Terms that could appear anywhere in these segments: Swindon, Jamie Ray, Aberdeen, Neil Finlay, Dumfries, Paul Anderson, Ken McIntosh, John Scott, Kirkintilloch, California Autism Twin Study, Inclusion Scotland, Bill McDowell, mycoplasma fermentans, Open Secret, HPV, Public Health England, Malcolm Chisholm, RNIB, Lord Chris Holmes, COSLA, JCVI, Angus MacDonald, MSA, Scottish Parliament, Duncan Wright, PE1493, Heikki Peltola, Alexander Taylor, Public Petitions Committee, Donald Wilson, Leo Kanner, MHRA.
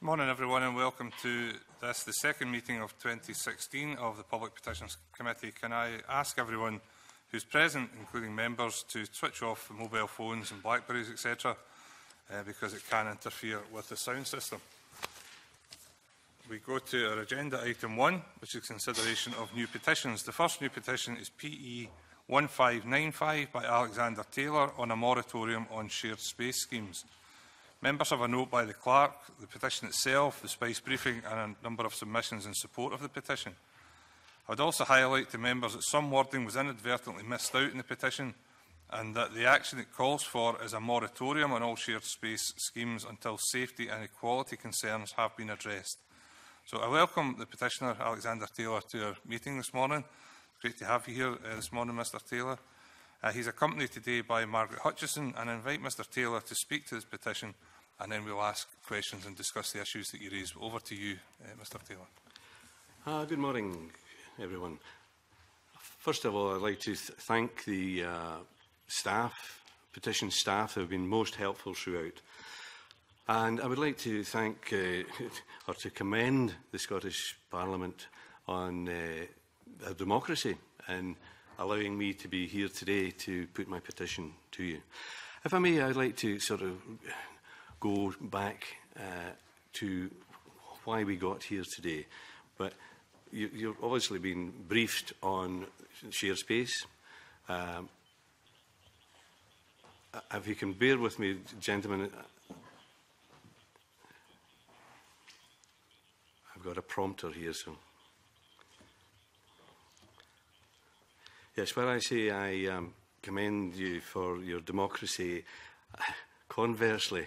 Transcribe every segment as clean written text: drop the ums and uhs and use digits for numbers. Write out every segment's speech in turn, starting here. Morning everyone and welcome to this, the second meeting of 2016 of the Public Petitions Committee. Can I ask everyone who's present, including members, to switch off mobile phones and Blackberries, etc., because it can interfere with the sound system. We go to our agenda item 1, which is consideration of new petitions. The first new petition is PE1595 by Alexander Taylor on a moratorium on shared space schemes. Members have a note by the Clerk, the petition itself, the SPICE briefing and a number of submissions in support of the petition. I would also highlight to members that some wording was inadvertently missed out in the petition and that the action it calls for is a moratorium on all shared space schemes until safety and equality concerns have been addressed. So I welcome the petitioner, Alexander Taylor, to our meeting this morning. It's great to have you here this morning, Mr Taylor. He's accompanied today by Margaret Hutchison, and I invite Mr Taylor to speak to this petition and then we'll ask questions and discuss the issues that you raised. Over to you, Mr Taylor. Good morning, everyone. First of all, I'd like to thank the staff, petition staff, who have been most helpful throughout. And I would like to thank or to commend the Scottish Parliament on their democracy and allowing me to be here today to put my petition to you. If I may, I'd like to sort of go back to why we got here today. But you've obviously been briefed on shared space. If you can bear with me, gentlemen, I've got a prompter here, so... Yes, when I say I commend you for your democracy, conversely,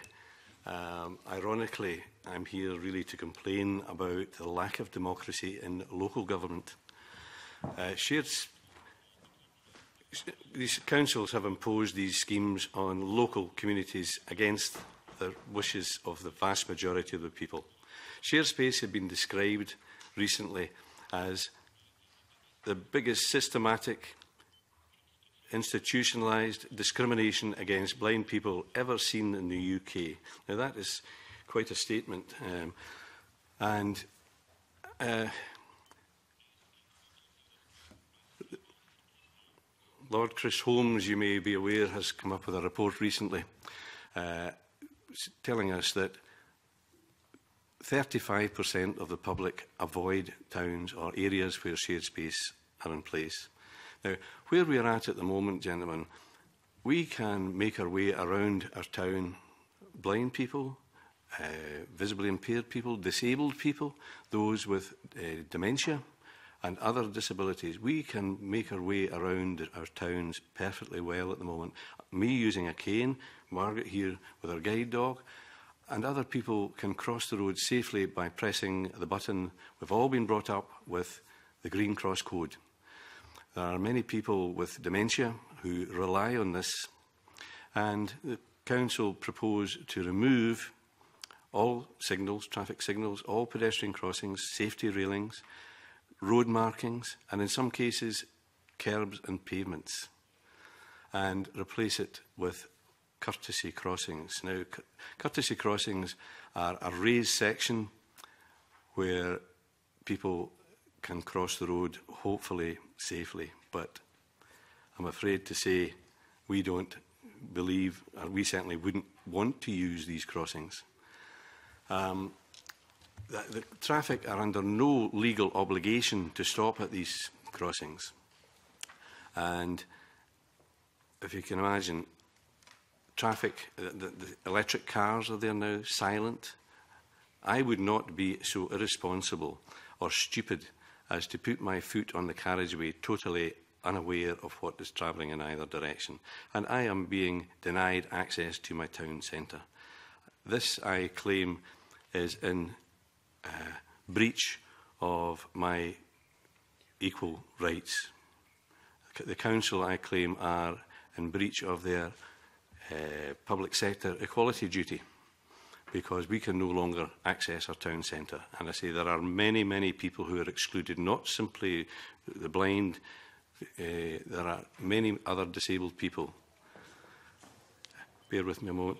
ironically, I'm here really to complain about the lack of democracy in local government. These councils have imposed these schemes on local communities against the wishes of the vast majority of the people. Shared space had been described recently as the biggest systematic institutionalised discrimination against blind people ever seen in the UK. Now that is quite a statement, and Lord Chris Holmes, you may be aware, has come up with a report recently telling us that 35% of the public avoid towns or areas where shared space are in place. Now, where we are at the moment, gentlemen, we can make our way around our town. Blind people, visibly impaired people, disabled people, those with dementia and other disabilities. We can make our way around our towns perfectly well at the moment. Me using a cane, Margaret here with her guide dog, and other people can cross the road safely by pressing the button. We've all been brought up with the Green Cross Code. There are many people with dementia who rely on this, and the council proposed to remove all signals, traffic signals, all pedestrian crossings, safety railings, road markings, and in some cases, curbs and pavements, and replace it with courtesy crossings. Now, courtesy crossings are a raised section where people can cross the road, hopefully safely. But I'm afraid to say we don't believe, or we certainly wouldn't want to use these crossings. The traffic are under no legal obligation to stop at these crossings. And if you can imagine, traffic, the electric cars are there now, silent. I would not be so irresponsible or stupid as to put my foot on the carriageway totally unaware of what is travelling in either direction. And I am being denied access to my town centre. This, I claim, is in breach of my equal rights. The council, I claim, are in breach of their public sector equality duty, because we can no longer access our town centre. And I say there are many, many people who are excluded, not simply the blind, there are many other disabled people. Bear with me a moment.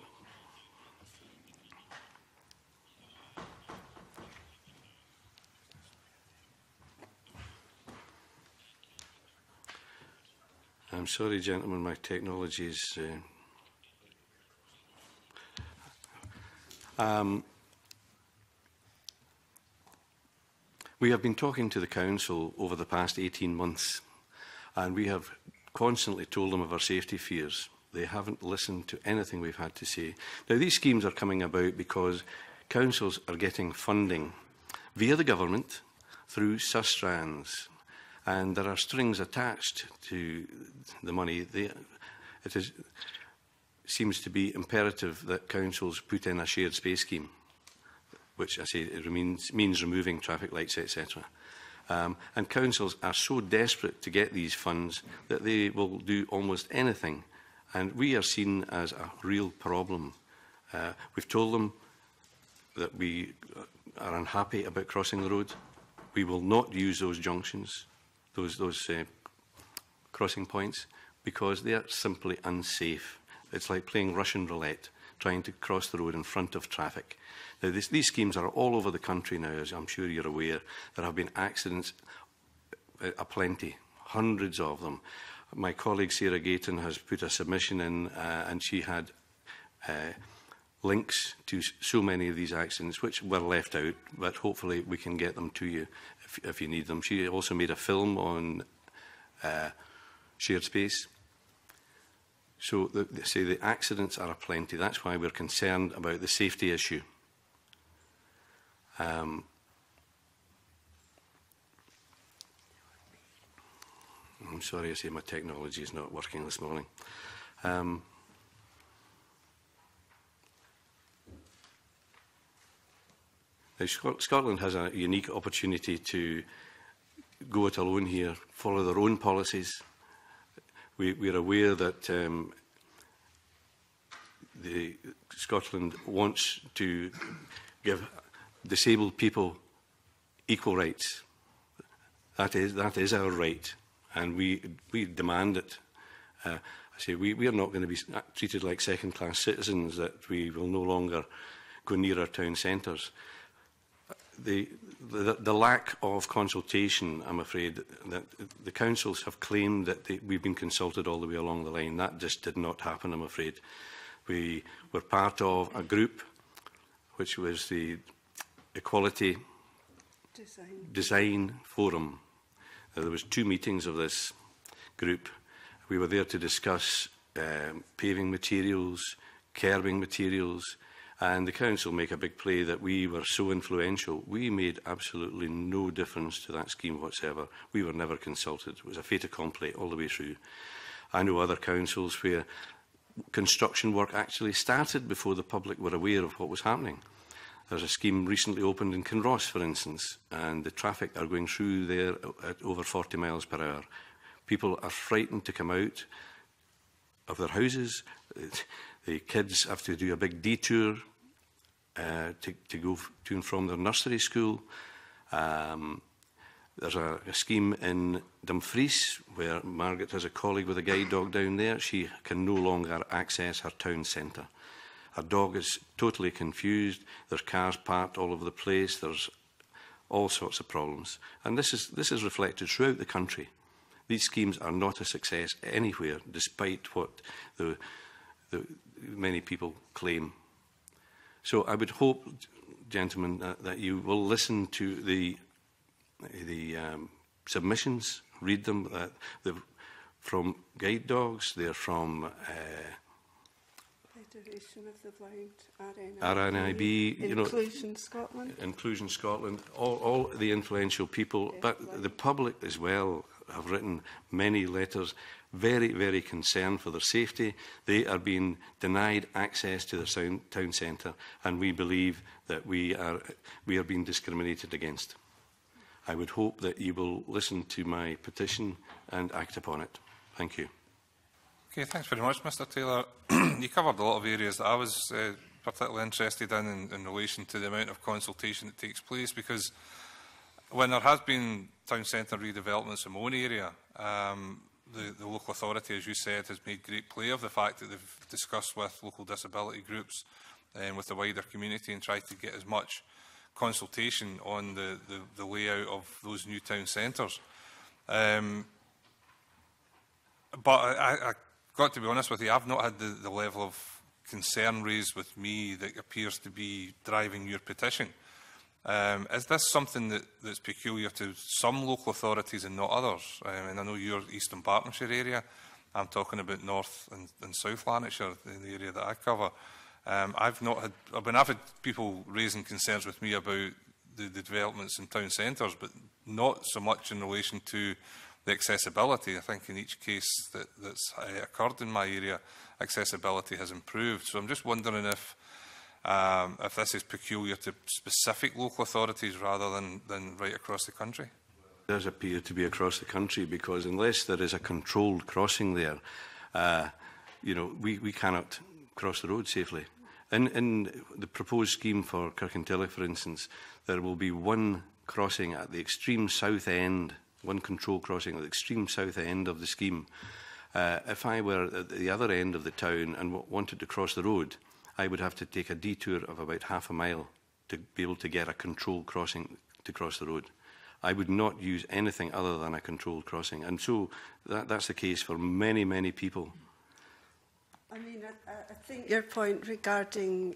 I'm sorry, gentlemen, my technology is... We have been talking to the Council over the past 18 months, and we have constantly told them of our safety fears. They haven't listened to anything we've had to say. Now, these schemes are coming about because councils are getting funding via the government through Sustrans, and there are strings attached to the money. It seems to be imperative that councils put in a shared space scheme, which I say it means removing traffic lights, etc. And councils are so desperate to get these funds that they will do almost anything. And we are seen as a real problem. We've told them that we are unhappy about crossing the road. We will not use those junctions, those crossing points, because they are simply unsafe. It's like playing Russian roulette, trying to cross the road in front of traffic. Now, these schemes are all over the country now, as I'm sure you're aware. There have been accidents aplenty, hundreds of them. My colleague Sarah Gayton has put a submission in, and she had links to so many of these accidents, which were left out, but hopefully we can get them to you if you need them. She also made a film on shared space. So the accidents are aplenty. That's why we're concerned about the safety issue. I'm sorry, I say my technology is not working this morning. Now, Scotland has a unique opportunity to go it alone here, follow their own policies. We're aware that Scotland wants to give disabled people equal rights. That is our right. And we demand it. I say we are not going to be treated like second-class citizens, that we will no longer go near our town centres. The lack of consultation, I'm afraid, that the councils have claimed that we've been consulted all the way along the line. That just did not happen, I'm afraid. We were part of a group which was the Equality Design Forum. There was 2 meetings of this group. We were there to discuss paving materials, curbing materials, and the council make a big play that we were so influential. We made absolutely no difference to that scheme whatsoever. We were never consulted. It was a fait accompli all the way through. I know other councils where construction work actually started before the public were aware of what was happening. There's a scheme recently opened in Kinross, for instance, and the traffic are going through there at over 40 miles per hour. People are frightened to come out of their houses. The kids have to do a big detour to go to and from their nursery school. There's a scheme in Dumfries where Margaret has a colleague with a guide dog down there. She can no longer access her town centre. Her dog is totally confused. There's cars parked all over the place. There's all sorts of problems. And this is reflected throughout the country. These schemes are not a success anywhere, despite what the many people claim. So I would hope, gentlemen, that you will listen to the submissions, read them. They're from guide dogs, they're from... Federation of the Blind, RNIB, Inclusion Scotland. Inclusion Scotland, all the influential people, yeah, but the public as well have written many letters, very, very concerned for their safety. They are being denied access to their town centre, and we believe that we are being discriminated against. I would hope that you will listen to my petition and act upon it. Thank you. Okay, thanks very much, Mr. Taylor. You covered a lot of areas that I was particularly interested in relation to the amount of consultation that takes place, because when there has been town centre redevelopments in my own area, the local authority, as you said, has made great play of the fact that they've discussed with local disability groups and with the wider community and tried to get as much consultation on the layout of those new town centres. But I got to be honest with you, I've not had the level of concern raised with me that appears to be driving your petition. Is this something that's peculiar to some local authorities and not others? And I know your Eastern Partnership area, I'm talking about North and South Lanarkshire, the area that I cover. I've had people raising concerns with me about the developments in town centres, but not so much in relation to the accessibility. I think in each case that's occurred in my area, accessibility has improved. So I'm just wondering if this is peculiar to specific local authorities rather than right across the country. It does appear to be across the country, because unless there is a controlled crossing there, you know, we cannot cross the road safely. In the proposed scheme for Kirkintilloch, for instance, there will be one crossing at the extreme south end, one control crossing at the extreme south end of the scheme. If I were at the other end of the town and wanted to cross the road, I would have to take a detour of about half a mile to be able to get a controlled crossing to cross the road. I would not use anything other than a controlled crossing. And so that's the case for many, many people. I mean, I think your point regarding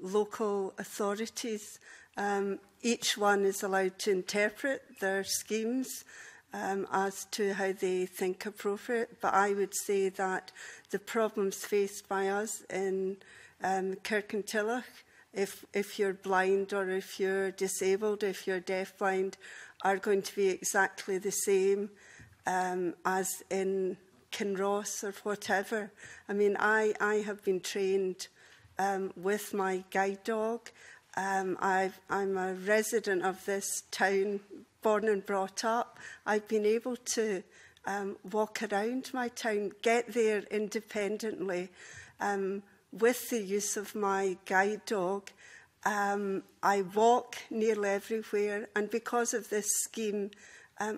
local authorities, each one is allowed to interpret their schemes as to how they think appropriate. But I would say that the problems faced by us in Kirkintilloch, if you're blind or if you're disabled, if you're deafblind, are going to be exactly the same as in Kinross or whatever. I mean, I have been trained with my guide dog. I'm a resident of this town, born and brought up. I've been able to walk around my town, get there independently, with the use of my guide dog. I walk nearly everywhere, and because of this scheme,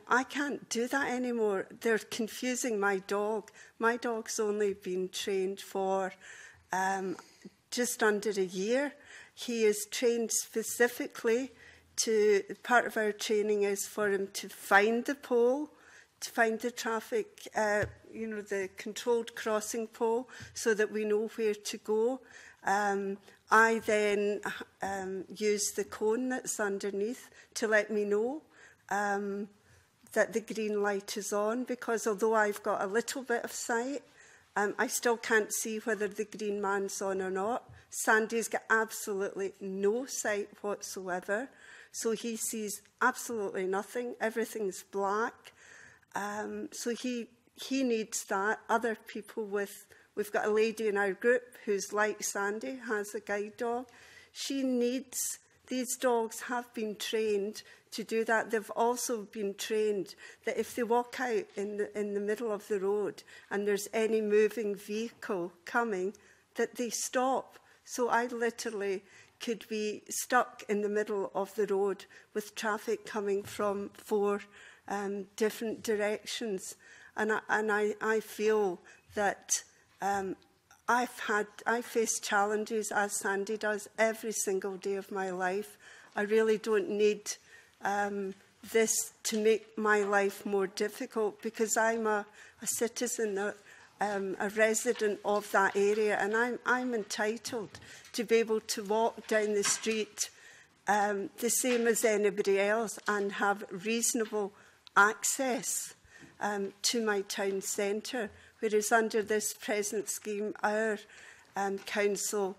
I can't do that anymore. They're confusing my dog. My dog's only been trained for just under a year. He is trained specifically to, part of our training is for him to find the pole, to find the traffic, you know, the controlled crossing pole, so that we know where to go. I then use the cone that's underneath to let me know that the green light is on, because although I've got a little bit of sight, I still can't see whether the green man's on or not. Sandy's got absolutely no sight whatsoever, so he sees absolutely nothing. Everything's black. So he needs that. Other people with, we've got a lady in our group who's like Sandy, has a guide dog. She needs, these dogs have been trained to do that. They've also been trained that if they walk out in the middle of the road and there's any moving vehicle coming, that they stop. So I literally could be stuck in the middle of the road with traffic coming from four different directions, and I feel that I face challenges, as Sandy does, every single day of my life. I really don't need this to make my life more difficult, because I'm a citizen, a resident of that area, and I'm entitled to be able to walk down the street the same as anybody else and have reasonable access to my town centre, whereas under this present scheme, our council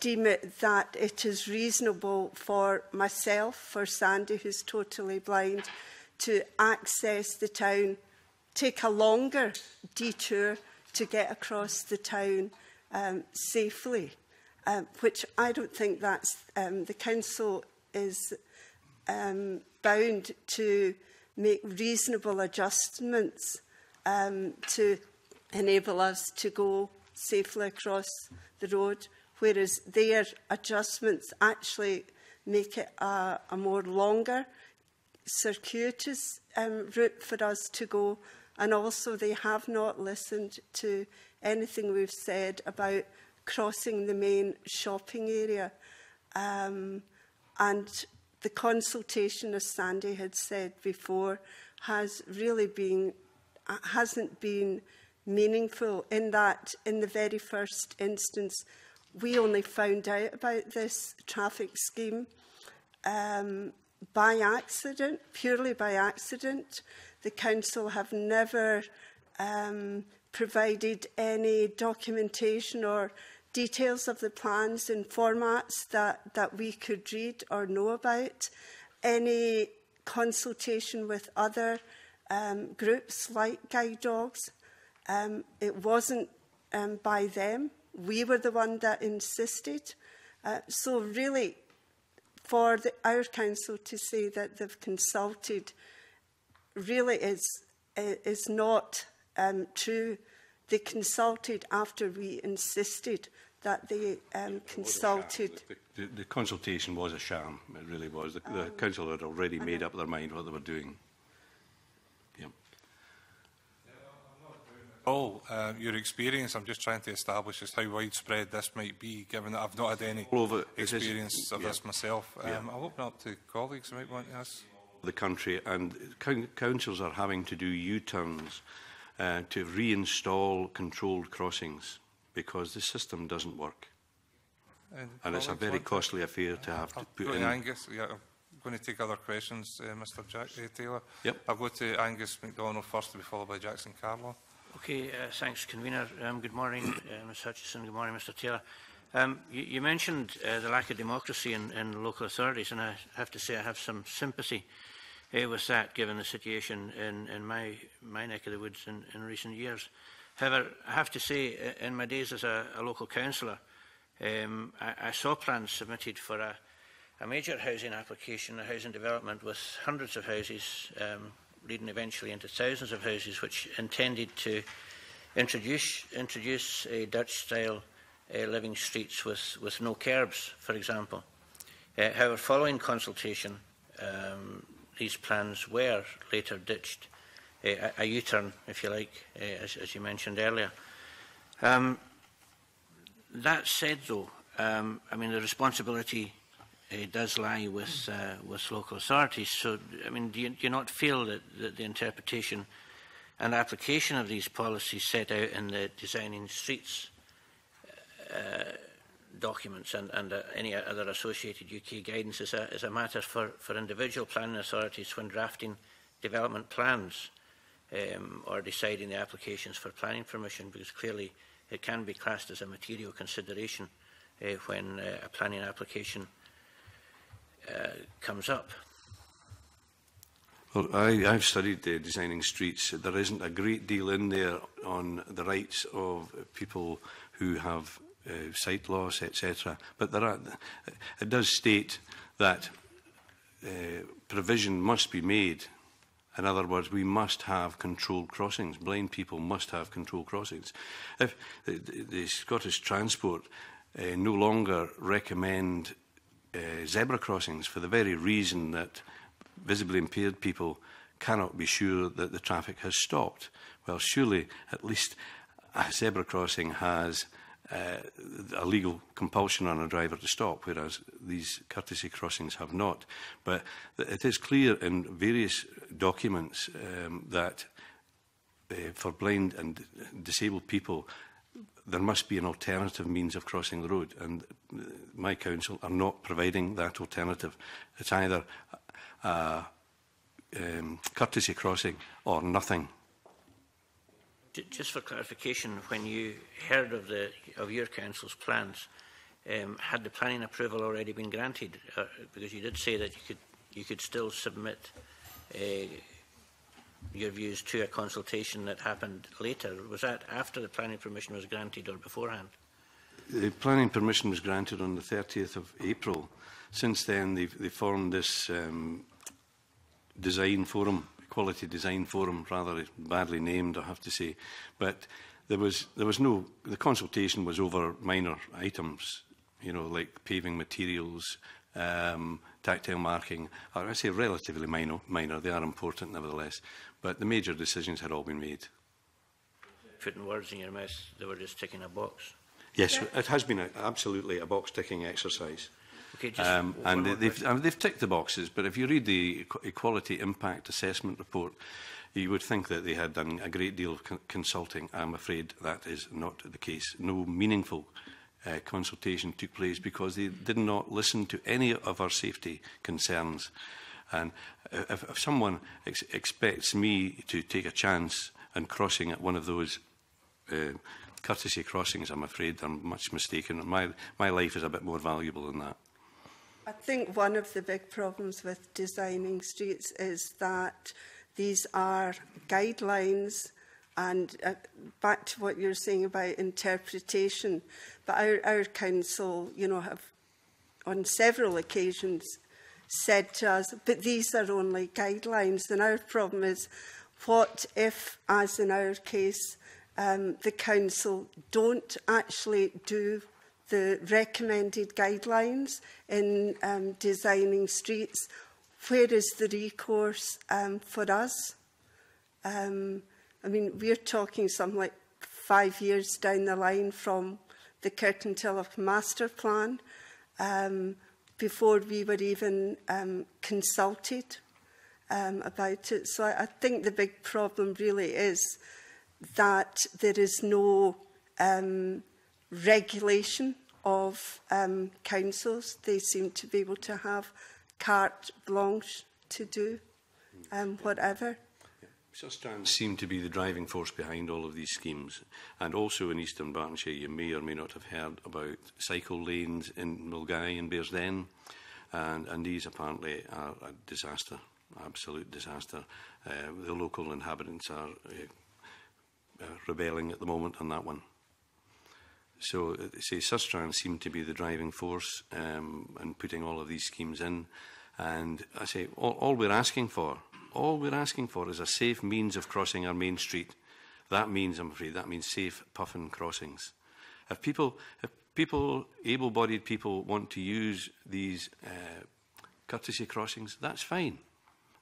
deem it that it is reasonable for myself, for Sandy, who's totally blind, to access the town, take a longer detour to get across the town safely, which I don't think that's, the council is bound to make reasonable adjustments to enable us to go safely across the road, whereas their adjustments actually make it a more longer, circuitous route for us to go. And also they have not listened to anything we've said about crossing the main shopping area. And the consultation, as Sandy had said before, has really been hasn't been meaningful, in that in the very first instance we only found out about this traffic scheme by accident, purely by accident. The council have never provided any documentation or details of the plans in formats that we could read or know about. Any consultation with other groups like guide dogs, it wasn't by them. We were the one that insisted. So really, for our council to say that they've consulted really is not true. They consulted after we insisted that they consulted. The consultation was a sham, it really was. The council had already made up their mind what they were doing. Yeah. Oh, your experience, I'm just trying to establish just how widespread this might be, given that I've not had any experience of this myself. I'll open up to colleagues who might want to ask. The country, and councils are having to do U-turns to reinstall controlled crossings because the system doesn't work. And it's a very costly affair to have to put in. Angus, I'm going to take other questions, Mr. Taylor. Yep. I'll go to Angus MacDonald first, to be followed by Jackson Carlo. Okay, thanks, Convener. Good morning, Ms Hutchison. Good morning, Mr. Taylor. You mentioned the lack of democracy in local authorities, and I have to say I have some sympathy with that, given the situation in my neck of the woods in recent years. However, I have to say, in my days as a local councillor, I saw plans submitted for a major housing application, a housing development with hundreds of houses, leading eventually into thousands of houses, which intended to introduce a Dutch-style living streets with no curbs, for example. However, following consultation, these plans were later ditched, a U-turn, if you like, as you mentioned earlier. That said, though, I mean, the responsibility does lie with local authorities. So, I mean, do you not feel that the interpretation and application of these policies set out in the Designing Streets documents and any other associated UK guidance is a matter for individual planning authorities when drafting development plans or deciding the applications for planning permission? Because clearly, it can be classed as a material consideration when a planning application comes up. Well, I've studied the Designing Streets. There isn't a great deal in there on the rights of people who have sight loss, etc. But it does state that provision must be made. In other words, we must have controlled crossings. Blind people must have controlled crossings. If the Scottish Transport no longer recommend zebra crossings for the very reason that visibly impaired people cannot be sure that the traffic has stopped. Well, surely at least a zebra crossing has a legal compulsion on a driver to stop, whereas these courtesy crossings have not. But it is clear in various documents that for blind and disabled people there must be an alternative means of crossing the road, and my council are not providing that alternative. It's either a courtesy crossing or nothing. Just for clarification, when you heard of your council's plans, had the planning approval already been granted? Because you did say that you could still submit your views to a consultation that happened later. Was that after the planning permission was granted or beforehand? The planning permission was granted on the 30th of April. Since then, they formed this design forum. Quality Design Forum, rather badly named, I have to say, but the consultation was over minor items, you know, like paving materials, tactile marking. I say relatively minor, they are important nevertheless, but the major decisions had all been made. Putting words in your mouth, they were just ticking a box. Yes, it has been absolutely a box-ticking exercise. Okay, just and they've ticked the boxes, but if you read the Equality Impact Assessment report, you would think that they had done a great deal of consulting. I'm afraid that is not the case. No meaningful consultation took place because they did not listen to any of our safety concerns. And if someone expects me to take a chance on crossing at one of those courtesy crossings, I'm afraid they're much mistaken. My life is a bit more valuable than that. I think one of the big problems with Designing Streets is that these are guidelines, and back to what you're saying about interpretation, but our council, you know, have on several occasions said to us, but these are only guidelines. And our problem is, what if, as in our case, the council don't actually do the recommended guidelines in Designing Streets? Where is the recourse for us? I mean, we're talking something like 5 years down the line from the Kirkintilloch Master Plan, before we were even consulted about it. So I think the big problem really is that there is no regulation of councils. They seem to be able to have carte blanche to do whatever. Yeah. Sustrans seem to be the driving force behind all of these schemes. And also in Eastern Bartonshire, you may or may not have heard about cycle lanes in Mulgai and Bearsden. And these apparently are a disaster, absolute disaster. The local inhabitants are rebelling at the moment on that one. So, say, Sustrans seem to be the driving force in putting all of these schemes in. And I say, all we're asking for is a safe means of crossing our main street. That means, I'm afraid, that means safe puffin crossings. If people, able-bodied people, want to use these courtesy crossings, that's fine.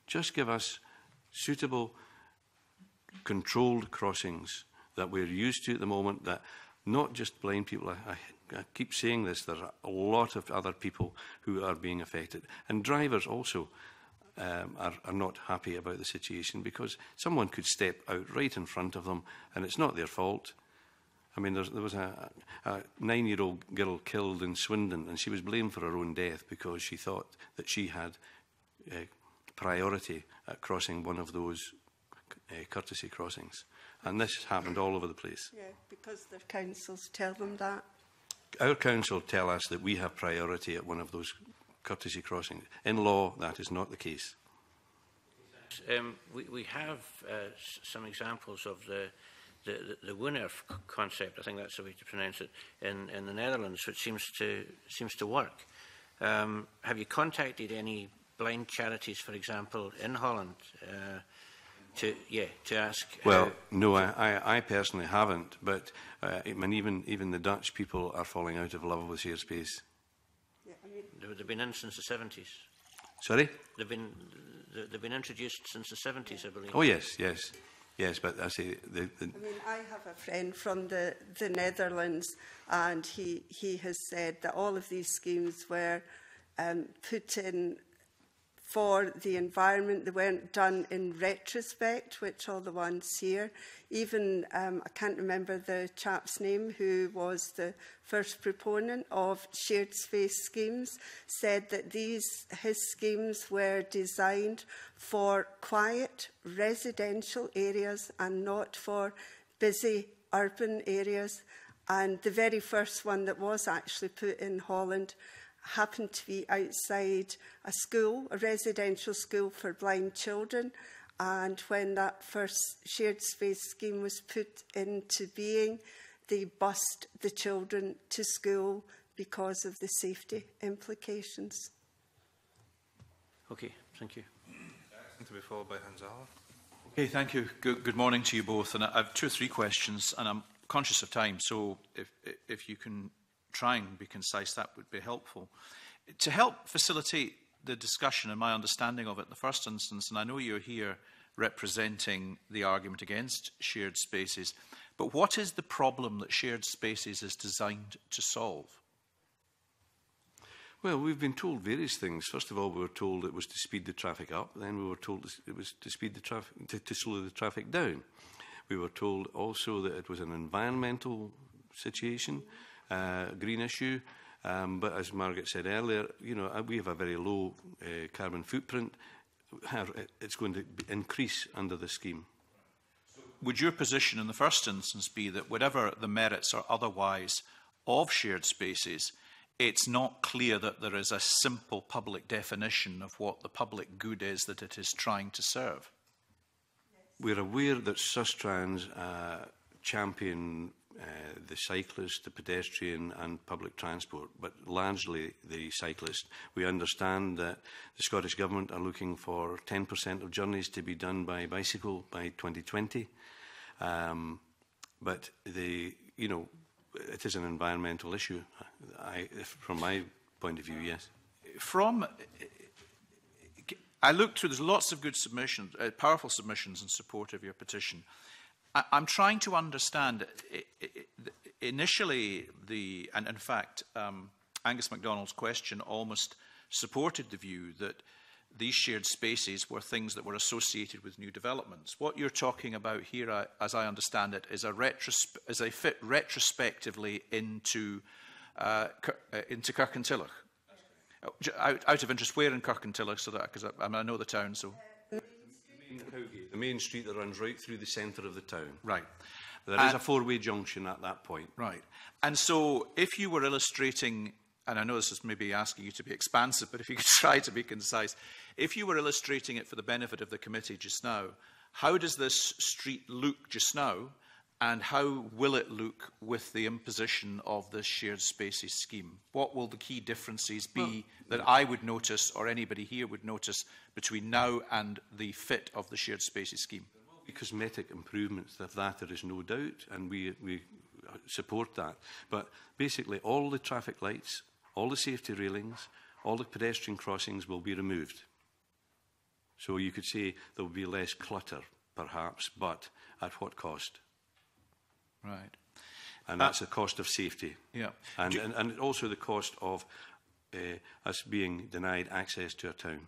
Just give us suitable, controlled crossings that we're used to at the moment, that not just blind people, I keep saying this, there are a lot of other people who are being affected. And drivers also are not happy about the situation, because someone could step out right in front of them and it's not their fault. I mean, there was a 9-year-old girl killed in Swindon, and she was blamed for her own death because she thought that she had priority at crossing one of those courtesy crossings. And this has happened all over the place. Yeah, because their councils tell them that. Our council tell us that we have priority at one of those courtesy crossings. In law, that is not the case. We have some examples of the Woonerf concept, I think that's the way to pronounce it, in the Netherlands, which seems to work. Have you contacted any blind charities, for example, in Holland? To ask. Well, no, I personally haven't, but I mean, even the Dutch people are falling out of love with airspace. Yeah, I mean, they've been in since the 70s. Sorry? They've been introduced since the 70s, I believe. Oh yes, yes, yes. But I say I mean, I have a friend from the Netherlands, and he has said that all of these schemes were put in for the environment. They weren't done in retrospect, which all the ones here. Even, I can't remember the chap's name who was the first proponent of shared space schemes, said that his schemes were designed for quiet residential areas and not for busy urban areas. And the very first one that was actually put in Holland happened to be outside a school, a residential school for blind children. And when that first shared space scheme was put into being, they bused the children to school because of the safety implications. Okay, thank you. To be followed by Hanzala. Okay, thank you. Good morning to you both. And I have 2 or 3 questions, and I'm conscious of time, so if you can try and be concise, that would be helpful. To help facilitate the discussion and my understanding of it in the first instance, and I know you're here representing the argument against shared spaces, but what is the problem that shared spaces is designed to solve? Well, we've been told various things. First of all, we were told it was to speed the traffic up. Then we were told it was to speed the traffic, to slow the traffic down. We were told also that it was an environmental situation, green issue. But as Margaret said earlier, you know, we have a very low carbon footprint. It's going to increase under this scheme. Would your position in the first instance be that whatever the merits or otherwise of shared spaces, it's not clear that there is a simple public definition of what the public good is that it is trying to serve? We're aware that Sustrans champion the cyclist, the pedestrian and public transport, but largely the cyclist. We understand that the Scottish Government are looking for 10% of journeys to be done by bicycle by 2020. But you know, it is an environmental issue. From my point of view, yes. I looked through, there's lots of good submissions, powerful submissions in support of your petition. I'm trying to understand, initially, and in fact, Angus MacDonald's question almost supported the view that these shared spaces were things that were associated with new developments. What you're talking about here, as I understand it, is a fit retrospectively into Kirkintilloch. Out of interest, where in Kirkintilloch, so that, because I know the town, so... The main street that runs right through the centre of the town. Right. There is a four-way junction at that point. Right. And so if you were illustrating, and I know this is maybe asking you to be expansive, but if you could try to be concise, if you were illustrating it for the benefit of the committee just now, how does this street look just now, and how will it look with the imposition of this shared spaces scheme? What will the key differences be that I would notice, or anybody here would notice, between now and the fit of the shared spaces scheme? There will be cosmetic improvements, of that there is no doubt, and we support that. But basically all the traffic lights, all the safety railings, all the pedestrian crossings will be removed. So you could say there will be less clutter, perhaps, but at what cost? Right, and that's the cost of safety. Yeah, and also the cost of us being denied access to a town.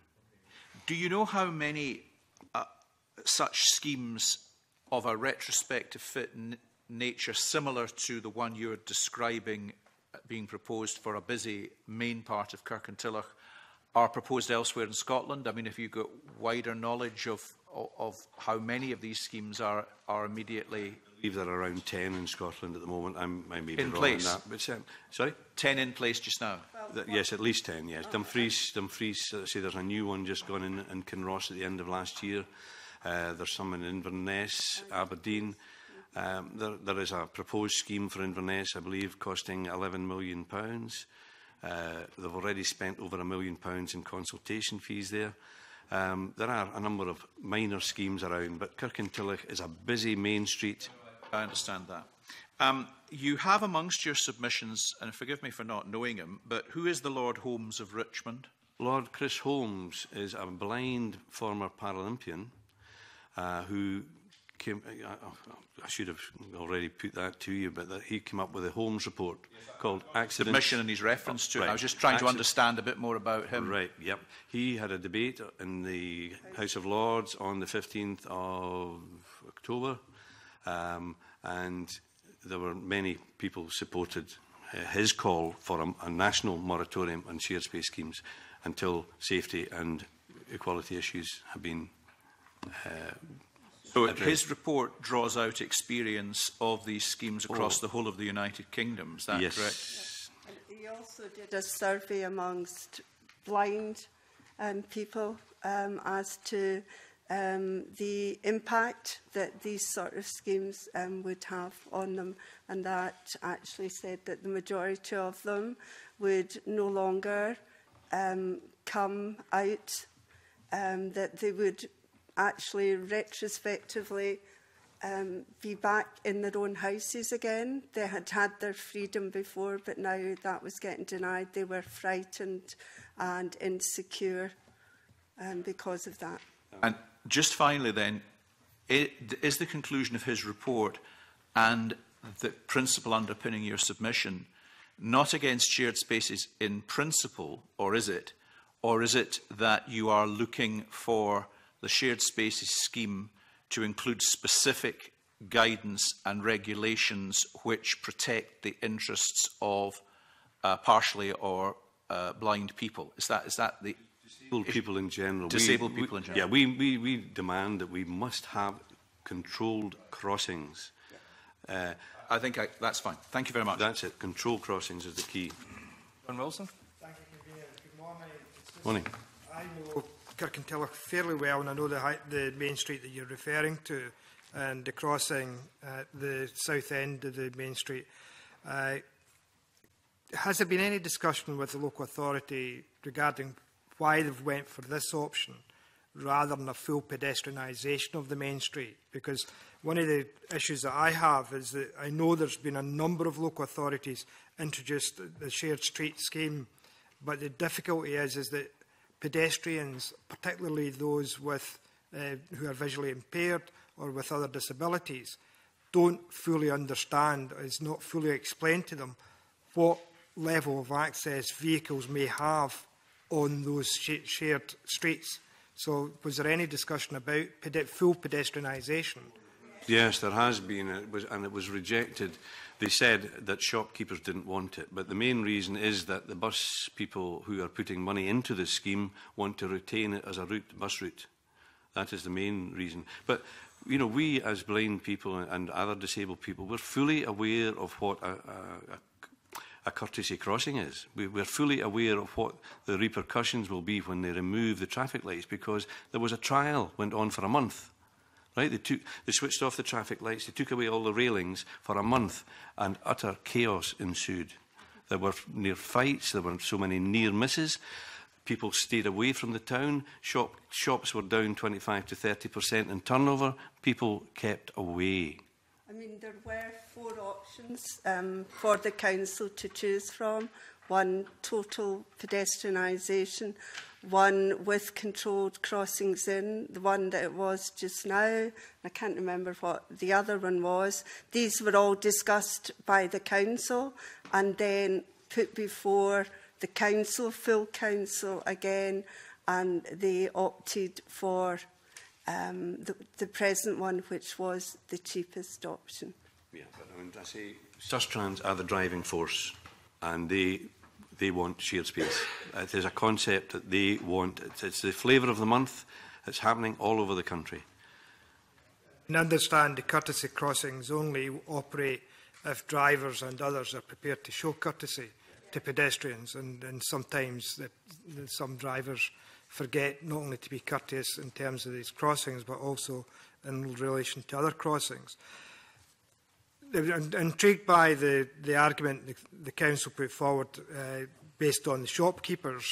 Do you know how many such schemes of a retrospective fit nature, similar to the one you're describing, being proposed for a busy main part of Kirkintilloch, are proposed elsewhere in Scotland? I mean, if you've got wider knowledge of how many of these schemes are immediately. I believe there are around 10 in Scotland at the moment. I may be wrong on that. But, sorry? 10 in place just now? Well, yes, at least 10, yes. Oh, Dumfries, say there's a new one just gone in Kinross at the end of last year. There's some in Inverness, Aberdeen. There is a proposed scheme for Inverness, I believe, costing £11 million. They've already spent over £1 million in consultation fees there. There are a number of minor schemes around, but Kirkintilloch is a busy main street. I understand that. You have amongst your submissions, and forgive me for not knowing him, but who is the Lord Holmes of Richmond? Lord Chris Holmes is a blind former Paralympian who came... I should have already put that to you, but he came up with a Holmes report called Accidents... Submission and his reference to it. Right. I was just trying to understand a bit more about him. Right, yep. He had a debate in the House of Lords on the 15th of October... and there were many people supported his call for a national moratorium on shared space schemes until safety and equality issues have been So addressed. His report draws out experience of these schemes across the whole of the United Kingdom, is that correct? And he also did a survey amongst blind people as to the impact that these sort of schemes would have on them, and that actually said that the majority of them would no longer come out, that they would actually retrospectively be back in their own houses again. They had had their freedom before, but now that was getting denied. They were frightened and insecure because of that. And just finally then, is the conclusion of his report and the principle underpinning your submission not against shared spaces in principle, or is it? Or is it that you are looking for the shared spaces scheme to include specific guidance and regulations which protect the interests of partially or blind people? Is that the disabled people in general? Disabled people in general. Yeah, we demand that we must have controlled crossings. I think that's fine. Thank you very much. That's it. Control crossings is the key. John Wilson. Thank you. Good morning. Morning. I know Kirkintilloch fairly well, and I know the main street that you're referring to, and the crossing at the south end of the main street. Has there been any discussion with the local authority regarding why they've went for this option rather than a full pedestrianisation of the main street? Because one of the issues that I have is that I know there's been a number of local authorities introduced the shared street scheme, but the difficulty is that pedestrians, particularly those with, who are visually impaired or with other disabilities, don't fully understand, it's not fully explained to them, what level of access vehicles may have on those shared streets. So was there any discussion about full pedestrianisation? Yes, there has been, and it was rejected. They said that shopkeepers didn't want it, but the main reason is that the bus people who are putting money into the scheme want to retain it as a route, bus route. That is the main reason. But, you know, we as blind people and other disabled people, we're fully aware of what a courtesy crossing is. We're fully aware of what the repercussions will be when they remove the traffic lights, because there was a trial went on for a month. Right, they switched off the traffic lights, they took away all the railings for a month, and utter chaos ensued. There were near fights, there were so many near misses, people stayed away from the town, shops were down 25 to 30% in turnover, people kept away. I mean, there were four options for the council to choose from. One, total pedestrianisation. One with controlled crossings in, the one that it was just now. I can't remember what the other one was. These were all discussed by the council and then put before the council, full council again, and they opted for the present one, which was the cheapest option. Yeah, but I mean, I say Sustrans are the driving force, and they want shared space. It is a concept that they want. It's the flavour of the month. It's happening all over the country. I understand the courtesy crossings only operate if drivers and others are prepared to show courtesy to pedestrians, and sometimes some drivers forget not only to be courteous in terms of these crossings, but also in relation to other crossings. I'm intrigued by the argument the council put forward based on the shopkeepers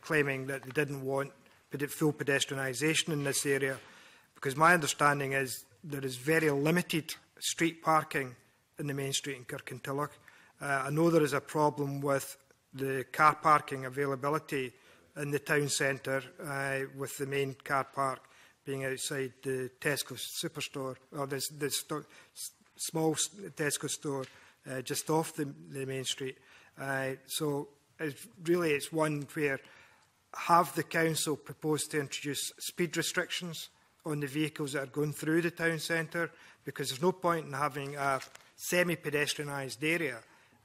claiming that they didn't want full pedestrianisation in this area, because my understanding is there is very limited street parking in the main street in Kirkintilloch. I know there is a problem with the car parking availability in the town centre, with the main car park being outside the Tesco superstore, or the small Tesco store just off the main street. So it's one where have the council proposed to introduce speed restrictions on the vehicles that are going through the town centre, because there's no point in having a semi-pedestrianised area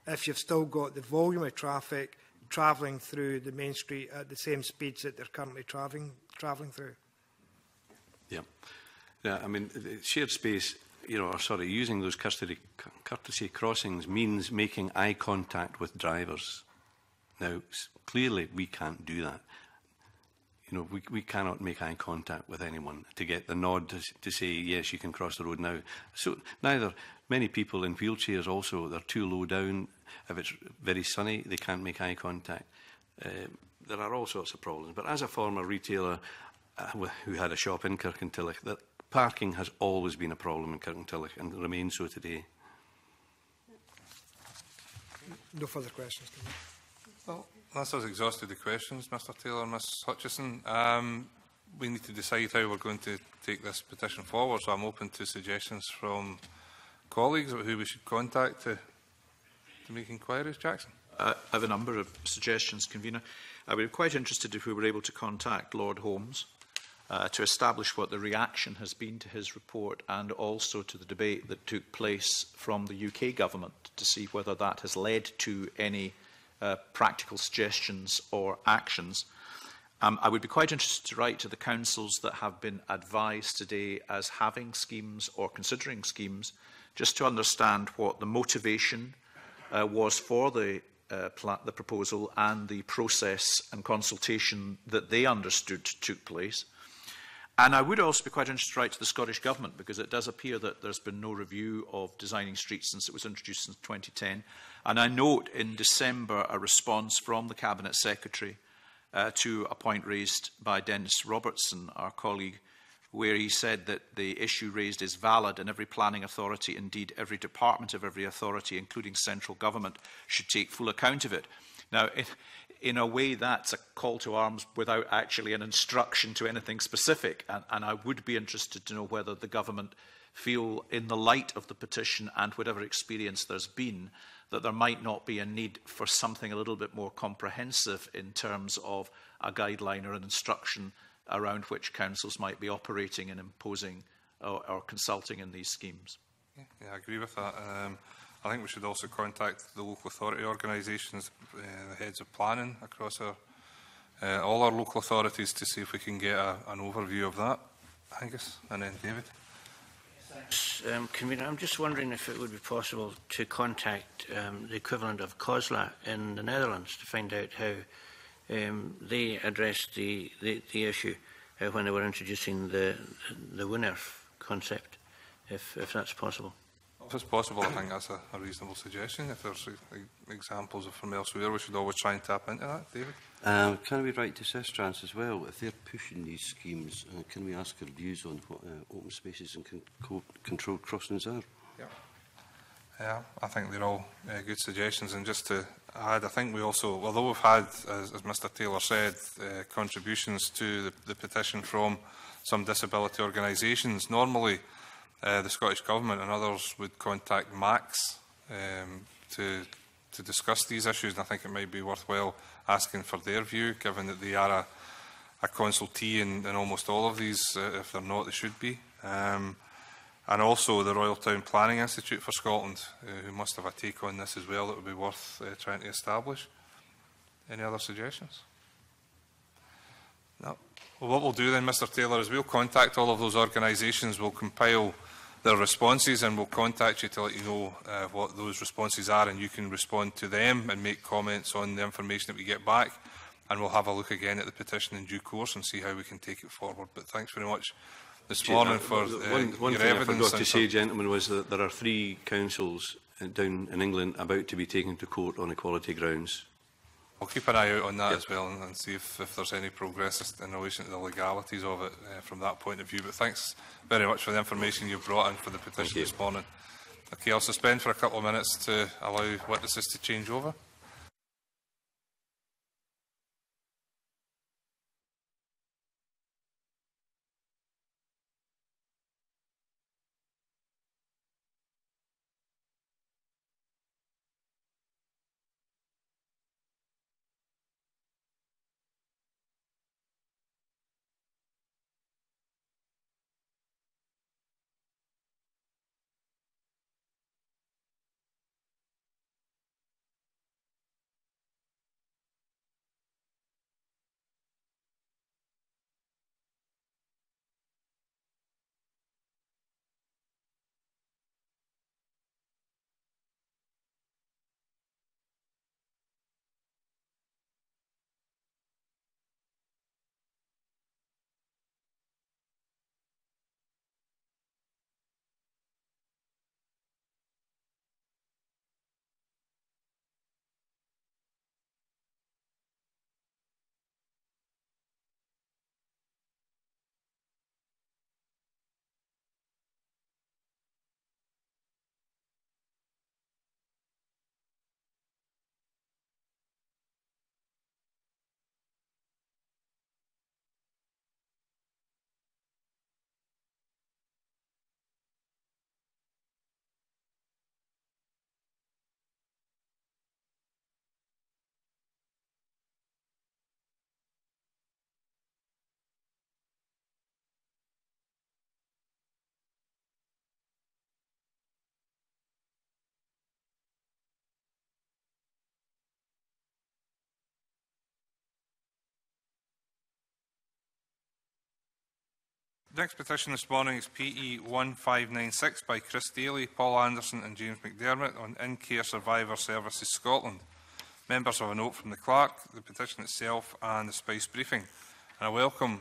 if you've still got the volume of traffic travelling through the main street at the same speeds that they're currently travelling through. Yeah. Yeah, I mean, the shared space, you know, using those courtesy crossings means making eye contact with drivers. Now, clearly we can't do that. You know, we cannot make eye contact with anyone to get the nod to say, yes, you can cross the road now. So neither, many people in wheelchairs also, they're too low down. If it's very sunny, they can't make eye contact. There are all sorts of problems. But as a former retailer who had a shop in Kirkintilloch, parking has always been a problem in Kirkintilloch and remains so today. No further questions. Well, that's us exhausted the questions, Mr Taylor and Ms Hutchison. We need to decide how we're going to take this petition forward, so I'm open to suggestions from colleagues about who we should contact to to make inquiries. Jackson. I have a number of suggestions, Convener. We were quite interested if we were able to contact Lord Holmes to establish what the reaction has been to his report and also to the debate that took place from the UK Government to see whether that has led to any practical suggestions or actions. I would be quite interested to write to the councils that have been advised today as having schemes or considering schemes, just to understand what the motivation was for the proposal and the process and consultation that they understood took place. And I would also be quite interested to write to the Scottish Government, because it does appear that there's been no review of Designing Streets since it was introduced in 2010. And I note in December a response from the Cabinet Secretary to a point raised by Dennis Robertson, our colleague, where he said that the issue raised is valid and every planning authority, indeed every department of every authority, including central government, should take full account of it. Now, in a way, that's a call to arms without actually an instruction to anything specific. And I would be interested to know whether the government feel, in the light of the petition and whatever experience there's been, that there might not be a need for something a little bit more comprehensive in terms of a guideline or an instruction around which councils might be operating and imposing or consulting in these schemes. Yeah, I agree with that. I think we should also contact the local authority organisations, the heads of planning across our, all our local authorities, to see if we can get an overview of that, I guess. And then David. Convener, I'm just wondering if it would be possible to contact the equivalent of COSLA in the Netherlands to find out how they addressed the issue when they were introducing the Woonerf concept, if that's possible. If it's possible, I think that's a reasonable suggestion. If there's examples from elsewhere, we should always try and tap into that. David? Can we write to Sustrans as well? If they're pushing these schemes, can we ask their views on what open spaces and controlled crossings are? Yeah, I think they're all good suggestions. And just to add, I think we also, although we've had, as Mr Taylor said, contributions to the petition from some disability organisations, normally the Scottish Government and others would contact MACs to discuss these issues, and I think it might be worthwhile asking for their view, given that they are a consultee in almost all of these. If they're not, they should be. And also the Royal Town Planning Institute for Scotland, who must have a take on this as well, that would be worth trying to establish. Any other suggestions? No. Well, what we'll do then, Mr Taylor, is we'll contact all of those organisations, we'll compile their responses and we'll contact you to let you know what those responses are, and you can respond to them and make comments on the information that we get back, and we'll have a look again at the petition in due course and see how we can take it forward. But thanks very much this morning for one your evidence. One thing I forgot to say, gentlemen, was that there are 3 councils down in England about to be taken to court on equality grounds. I'll keep an eye out on that as well and see if there's any progress in relation to the legalities of it from that point of view. But thanks very much for the information you've brought in for the petition this morning. Okay, I'll suspend for a couple of minutes to allow witnesses to change over. The next petition this morning is PE1596 by Chris Daly, Paul Anderson and James McDermott on In Care Survivor Services Scotland. Members have a note from the Clerk, the petition itself and the SPICE briefing. And I welcome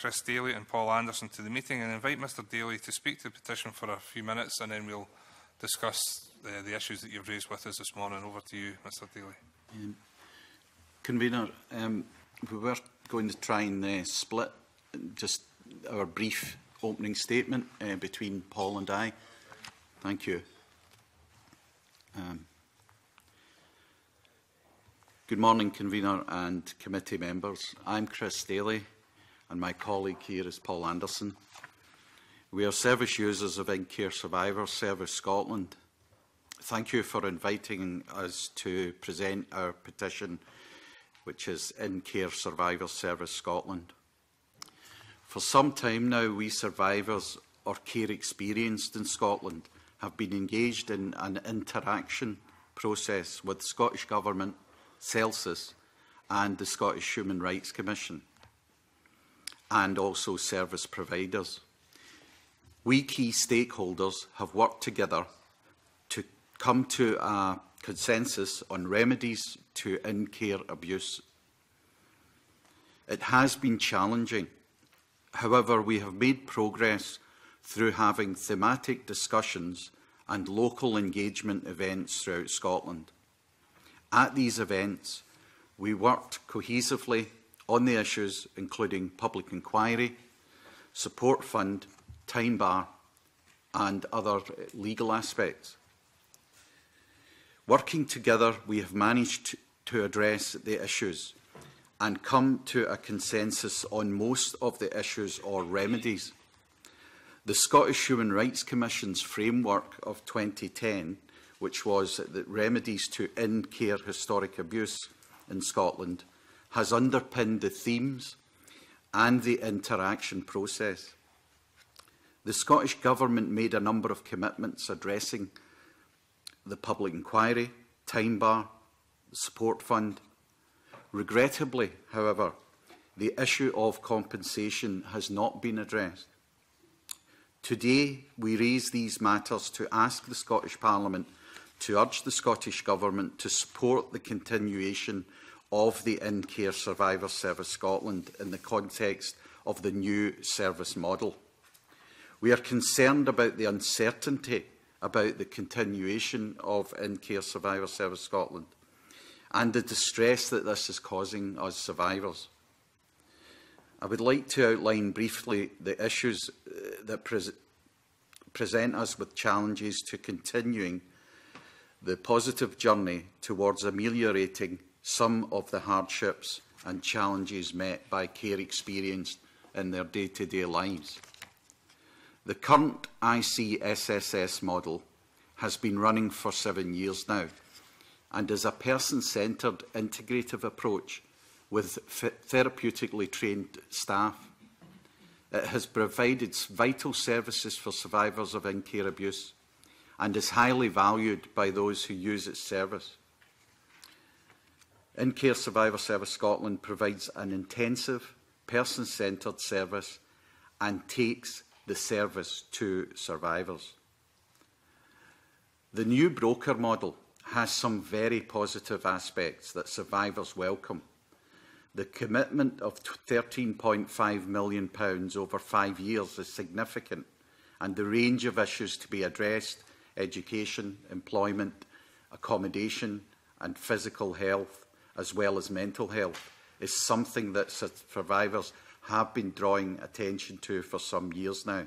Chris Daly and Paul Anderson to the meeting and invite Mr Daly to speak to the petition for a few minutes, and then we'll discuss the issues that you've raised with us this morning. Over to you, Mr Daly. Convener, we were going to try and split just our brief opening statement between Paul and I. Thank you. Good morning, convener and committee members. I'm Chris Daly and my colleague here is Paul Anderson. We are service users of In Care Survivor Service Scotland. Thank you for inviting us to present our petition, which is In Care Survivor Service Scotland. For some time now, we survivors or care experienced in Scotland have been engaged in an interaction process with the Scottish Government, CELCIS and the Scottish Human Rights Commission, and also service providers. We key stakeholders have worked together to come to a consensus on remedies to in-care abuse. It has been challenging. However, we have made progress through having thematic discussions and local engagement events throughout Scotland. At these events, we worked cohesively on the issues including public inquiry, support fund, time bar and other legal aspects. Working together, we have managed to address the issues and come to a consensus on most of the issues or remedies. The Scottish Human Rights Commission's framework of 2010, which was the remedies to in-care historic abuse in Scotland, has underpinned the themes and the interaction process. The Scottish Government made a number of commitments addressing the public inquiry, time bar, the support fund. Regrettably, however, the issue of compensation has not been addressed. Today, we raise these matters to ask the Scottish Parliament to urge the Scottish Government to support the continuation of the In Care Survivor Service Scotland in the context of the new service model. We are concerned about the uncertainty about the continuation of In Care Survivor Service Scotland and the distress that this is causing us survivors. I would like to outline briefly the issues that present us with challenges to continuing the positive journey towards ameliorating some of the hardships and challenges met by care experienced in their day-to-day lives. The current ICSSS model has been running for 7 years now, and is a person-centred integrative approach with therapeutically trained staff. It has provided vital services for survivors of in-care abuse and is highly valued by those who use its service. In Care Survivor Service Scotland provides an intensive, person-centred service and takes the service to survivors. The new broker model has some very positive aspects that survivors welcome. The commitment of £13.5 million over 5 years is significant, and the range of issues to be addressed, education, employment, accommodation and physical health, as well as mental health, is something that survivors have been drawing attention to for some years now.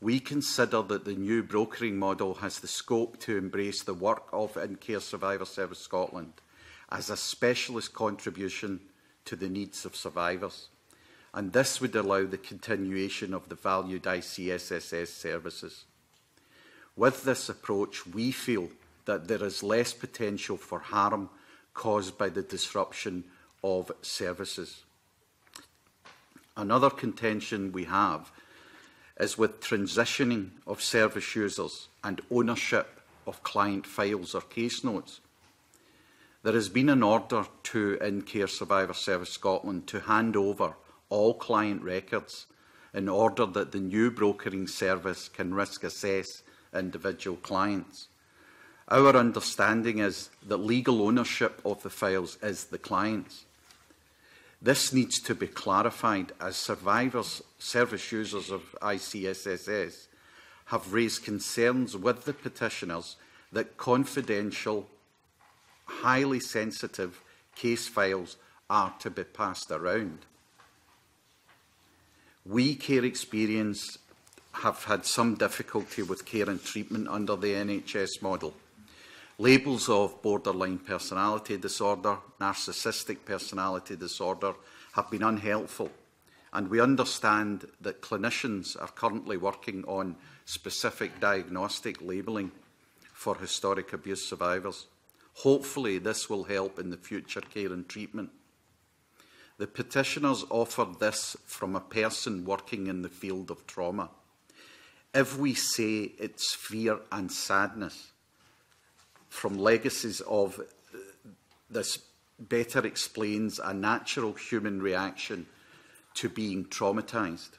We consider that the new brokering model has the scope to embrace the work of In Care Survivor Service Scotland as a specialist contribution to the needs of survivors, and this would allow the continuation of the valued ICSSS services. With this approach, we feel that there is less potential for harm caused by the disruption of services. Another contention we have is with transitioning of service users and ownership of client files or case notes. There has been an order to In Care Survivor Service Scotland to hand over all client records in order that the new brokering service can risk assess individual clients. Our understanding is that legal ownership of the files is the client's. This needs to be clarified, as survivors, service users of ICSSS, have raised concerns with the petitioners that confidential, highly sensitive case files are to be passed around. We, Care Experience, have had some difficulty with care and treatment under the NHS model. Labels of borderline personality disorder, narcissistic personality disorder have been unhelpful, and we understand that clinicians are currently working on specific diagnostic labelling for historic abuse survivors. Hopefully this will help in the future care and treatment. The petitioners offered this from a person working in the field of trauma. If we say it's fear and sadness from legacies of this, better explains a natural human reaction to being traumatised.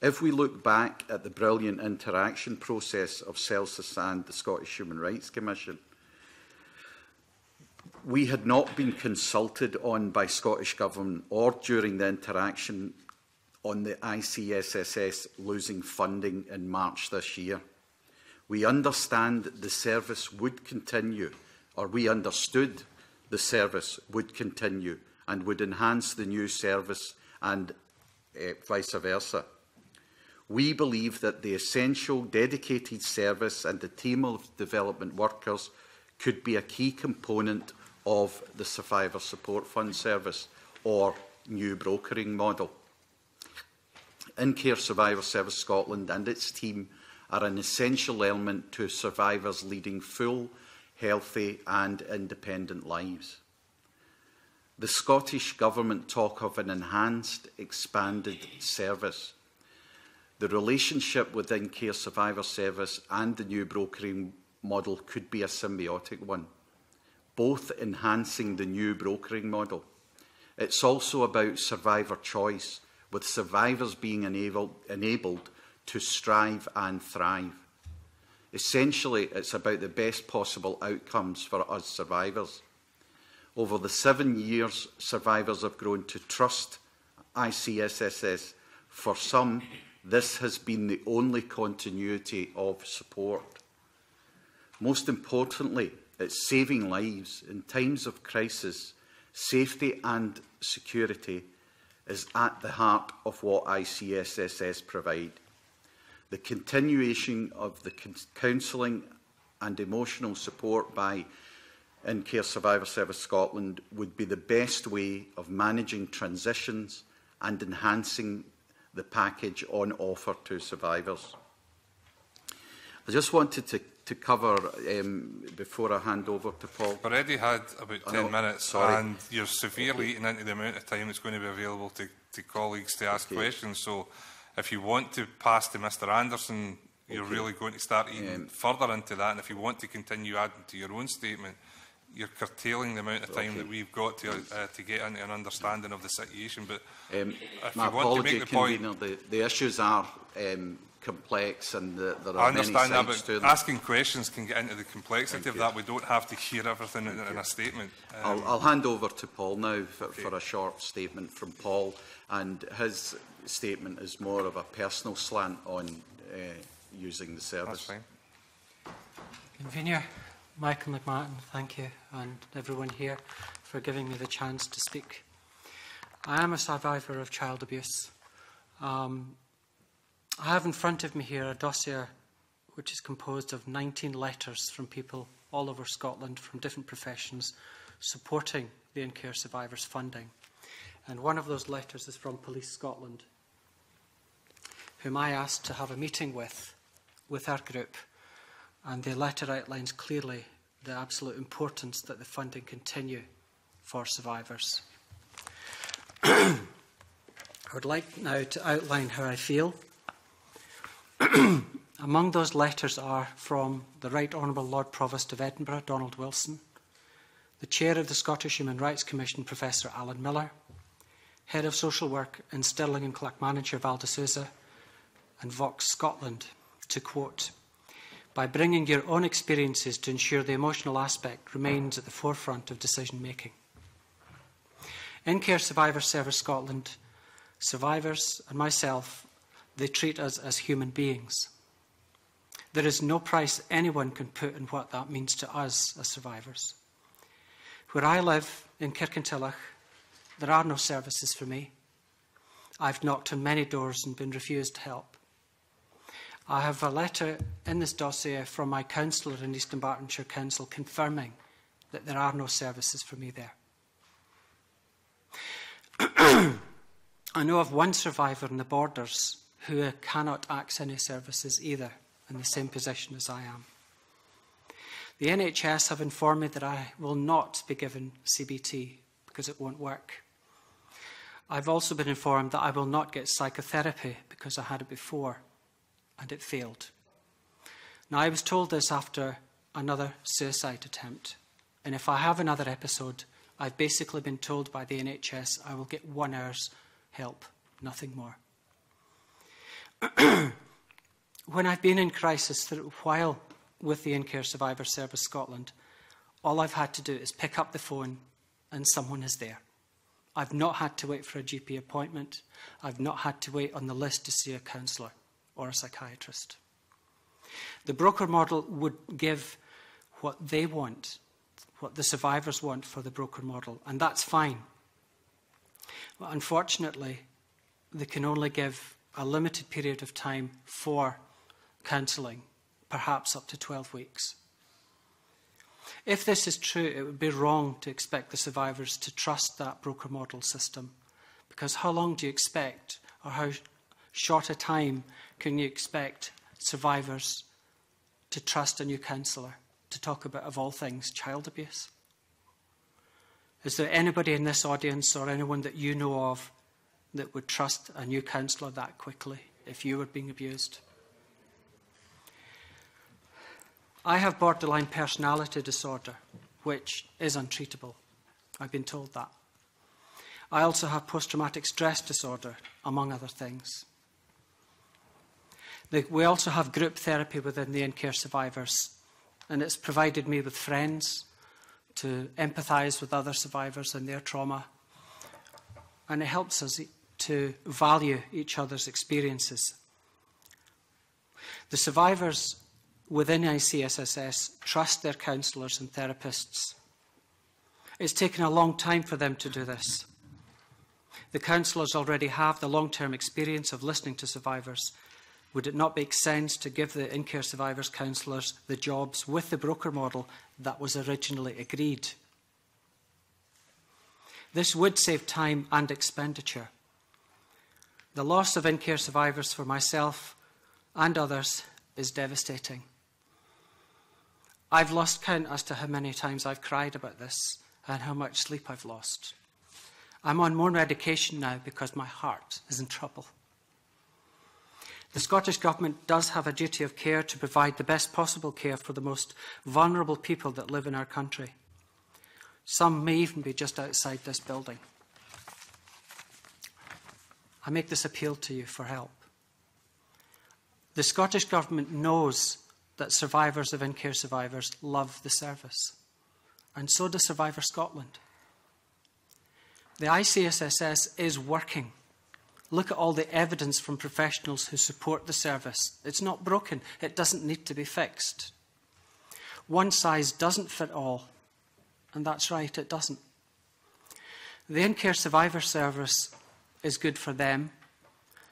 If we look back at the brilliant interaction process of CELCIS and the Scottish Human Rights Commission, we had not been consulted on by Scottish Government or during the interaction on the ICSSS losing funding in March this year. We understand the service would continue, or we understood the service would continue and would enhance the new service and vice versa. We believe that the essential dedicated service and the team of development workers could be a key component of the Survivor Support Fund service or new brokering model. In Care Survivor Service Scotland and its team are an essential element to survivors leading full, healthy and independent lives. The Scottish Government talk of an enhanced, expanded service. The relationship within Care Survivor Service and the new brokering model could be a symbiotic one, both enhancing the new brokering model. It's also about survivor choice, with survivors being enabled to strive and thrive. Essentially, it's about the best possible outcomes for us survivors. Over the 7 years, survivors have grown to trust ICSSS. For some, this has been the only continuity of support. Most importantly, it's saving lives. In times of crisis, safety and security is at the heart of what ICSSS provide. The continuation of the counselling and emotional support by In Care Survivor Service Scotland would be the best way of managing transitions and enhancing the package on offer to survivors. I just wanted to cover, before I hand over to Paul. Already had about 10 minutes, sorry. And you're severely eating into the amount of time that's going to be available to colleagues to ask questions. So, if you want to pass to Mr Anderson, you're really going to start eating further into that. And if you want to continue adding to your own statement, you're curtailing the amount of time that we've got to get into an understanding of the situation. But if you want to make the point, the issues are complex, and there are many sides to them. Asking questions can get into the complexity of that. We don't have to hear everything in a statement. I'll hand over to Paul now for a short statement from Paul, and his statement is more of a personal slant on using the service. That's fine. Convener, Michael McMartin, thank you, and everyone here for giving me the chance to speak. I am a survivor of child abuse. I have in front of me here a dossier which is composed of 19 letters from people all over Scotland from different professions supporting the In Care Survivors funding. And one of those letters is from Police Scotland, whom I asked to have a meeting with our group, and the letter outlines clearly the absolute importance that the funding continue for survivors. I would like now to outline how I feel. Among those letters are from the Right Honourable Lord Provost of Edinburgh, Donald Wilson, the Chair of the Scottish Human Rights Commission, Professor Alan Miller, Head of Social Work in Stirling and Clackmannanshire, Val d'Souza, and Vox Scotland, to quote, by bringing your own experiences to ensure the emotional aspect remains at the forefront of decision-making. In Care Survivor Service Scotland, survivors and myself, they treat us as human beings. There is no price anyone can put on what that means to us as survivors. Where I live, in Kirkintilloch, there are no services for me. I've knocked on many doors and been refused help. I have a letter in this dossier from my councillor in Eastern Bartonshire Council confirming that there are no services for me there. I know of one survivor in the Borders who cannot access any services either, in the same position as I am. The NHS have informed me that I will not be given CBT because it won't work. I've also been informed that I will not get psychotherapy because I had it before and it failed. Now, I was told this after another suicide attempt, and if I have another episode, I've basically been told by the NHS I will get 1 hour's help, nothing more. When I've been in crisis while with the In Care Survivor Service Scotland, all I've had to do is pick up the phone and someone is there. I've not had to wait for a GP appointment. I've not had to wait on the list to see a counsellor or a psychiatrist. The broker model would give what they want, what the survivors want for the broker model, and that's fine. But unfortunately, they can only give a limited period of time for counselling, perhaps up to 12 weeks. If this is true, it would be wrong to expect the survivors to trust that broker model system, because how long do you expect, or how short a time can you expect survivors to trust a new counsellor to talk about, of all things, child abuse? Is there anybody in this audience or anyone that you know of that would trust a new counsellor that quickly if you were being abused? I have borderline personality disorder, which is untreatable. I've been told that. I also have post-traumatic stress disorder, among other things. We also have group therapy within the In Care Survivors, and it's provided me with friends to empathise with other survivors and their trauma, and it helps us to value each other's experiences. The survivors within ICSSS trust their counsellors and therapists. It's taken a long time for them to do this. The counsellors already have the long-term experience of listening to survivors. Would it not make sense to give the In Care Survivors counsellors the jobs with the broker model that was originally agreed? This would save time and expenditure. The loss of In Care Survivors for myself and others is devastating. I've lost count as to how many times I've cried about this and how much sleep I've lost. I'm on more medication now because my heart is in trouble. The Scottish Government does have a duty of care to provide the best possible care for the most vulnerable people that live in our country. Some may even be just outside this building. I make this appeal to you for help. The Scottish Government knows that survivors of In Care Survivors love the service, and so does Survivor Scotland. The ICSSS is working. Look at all the evidence from professionals who support the service. It's not broken. It doesn't need to be fixed. One size doesn't fit all, and that's right, it doesn't. The In Care Survivor Service is good for them.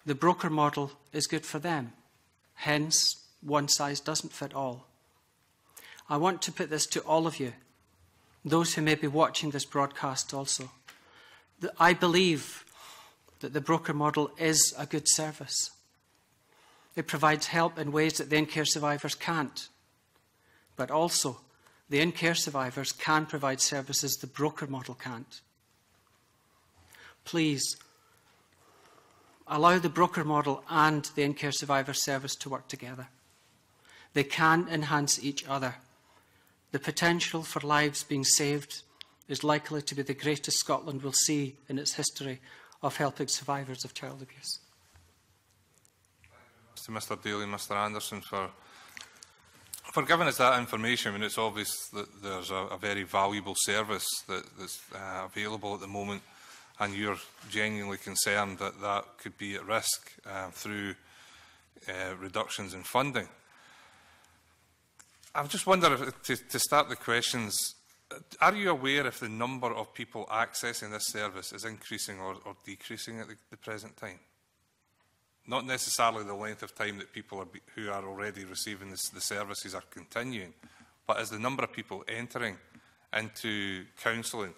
The broker model is good for them. Hence, one size doesn't fit all. I want to put this to all of you, those who may be watching this broadcast also. I believe that the broker model is a good service. It provides help in ways that the In Care Survivors can't. But also, the In Care Survivors can provide services the broker model can't. Please, allow the broker model and the In Care Survivor Service to work together. They can enhance each other. The potential for lives being saved is likely to be the greatest Scotland will see in its history of helping survivors of child abuse. Thank you to Mr. Daly, Mr. Anderson for giving us that information. I mean, it's obvious that there's a very valuable service that's available at the moment, and you're genuinely concerned that that could be at risk through reductions in funding. I just wonder, if, to start the questions, are you aware if the number of people accessing this service is increasing or decreasing at the present time? Not necessarily the length of time that people are who are already receiving the services are continuing, but is the number of people entering into counselling,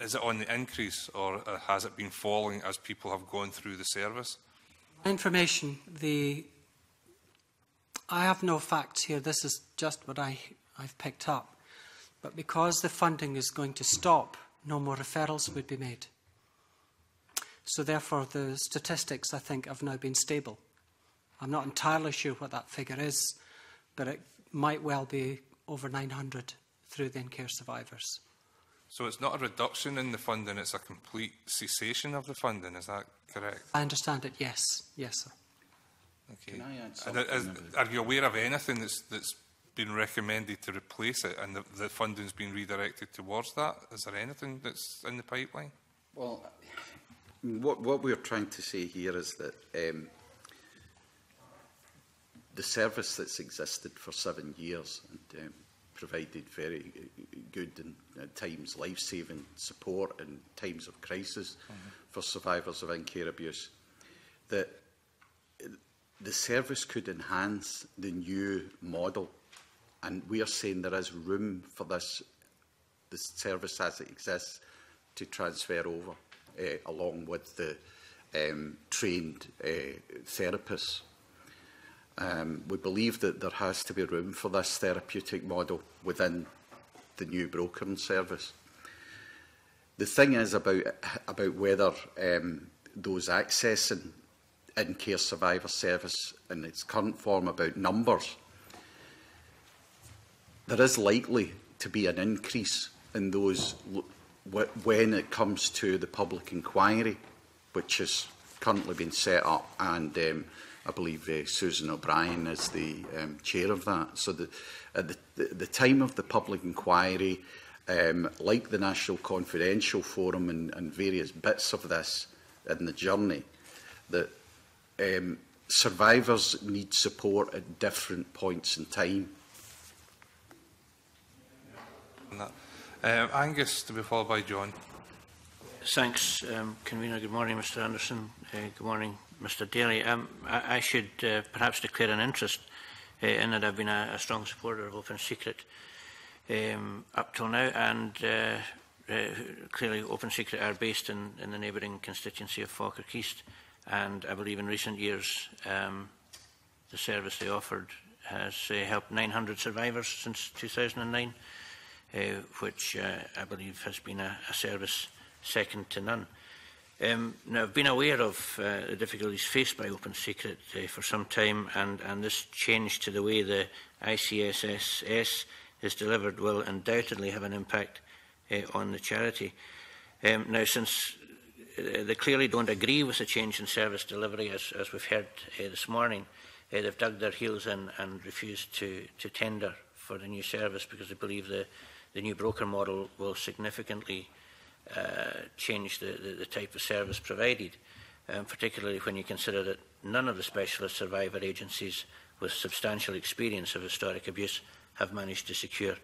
is it on the increase or has it been falling as people have gone through the service? Information. I have no facts here. This is just what I've picked up. But because the funding is going to stop, no more referrals would be made. So therefore, the statistics, I think, have now been stable. I'm not entirely sure what that figure is, but it might well be over 900 through the in-care survivors. So it's not a reduction in the funding, it's a complete cessation of the funding, is that correct? I understand it, yes. Yes, sir. Okay. Can I add something? Are you aware of anything that's been recommended to replace it and the funding's been redirected towards that? Is there anything that's in the pipeline? Well, what we're trying to say here is that the service that's existed for 7 years and provided very good and at times life-saving support in times of crisis for survivors of in-care abuse, that the service could enhance the new model. And we are saying there is room for the service as it exists to transfer over along with the trained therapists. We believe that there has to be room for this therapeutic model within the new brokering service. The thing is about whether those accessing in-care survivor service in its current form, about numbers, there is likely to be an increase in those when it comes to the public inquiry, which has currently been set up, and I believe Susan O'Brien is the chair of that. So at the time of the public inquiry, like the National Confidential Forum and various bits of this in the journey, that survivors need support at different points in time. Angus, to be followed by John. Thanks, Convener. Good morning, Mr. Anderson. Good morning, Mr. Daly. I should perhaps declare an interest in that I've been a strong supporter of Open Secret up till now, and clearly Open Secret are based in the neighbouring constituency of Falkirk East, and I believe in recent years the service they offered has helped 900 survivors since 2009, which I believe has been a service second to none. Now, I've been aware of the difficulties faced by Open Secret for some time, and this change to the way the ICSSS is delivered will undoubtedly have an impact on the charity. Now, since they clearly don't agree with the change in service delivery, as we've heard this morning, they've dug their heels in and refused to tender for the new service because they believe the new broker model will significantly change the type of service provided, particularly when you consider that none of the specialist survivor agencies with substantial experience of historic abuse have managed to secure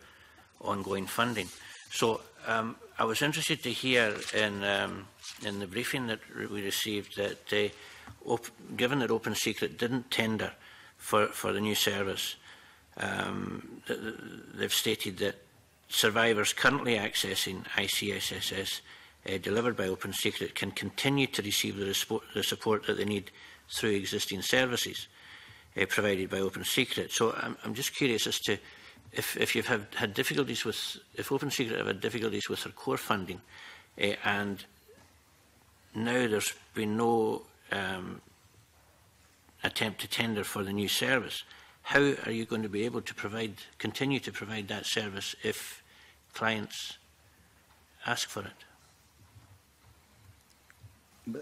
ongoing funding. So I was interested to hear in the briefing that we received that given that Open Secret didn't tender for the new service, they've stated that survivors currently accessing ICSSS delivered by Open Secret can continue to receive the support that they need through existing services provided by Open Secret. So I'm just curious as to if you've had difficulties with, if Open Secret have had difficulties with their core funding and now there's been no attempt to tender for the new service, how are you going to be able to continue to provide that service if clients ask for it?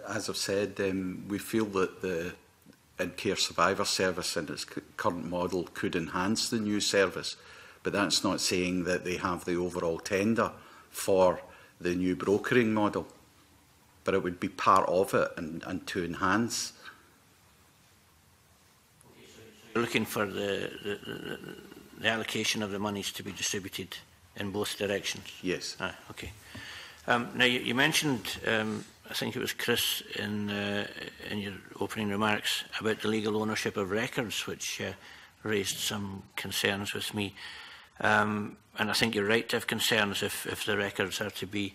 as I've said, we feel that the In Care Survivor Service in its current model could enhance the new service, but that's not saying that they have the overall tender for the new brokering model. But it would be part of it and to enhance. Okay, so you're looking for the allocation of the monies to be distributed in both directions? Yes. Ah, okay. Now, you mentioned, I think it was Chris, in your opening remarks about the legal ownership of records, which raised some concerns with me. And I think you're right to have concerns if the records are to be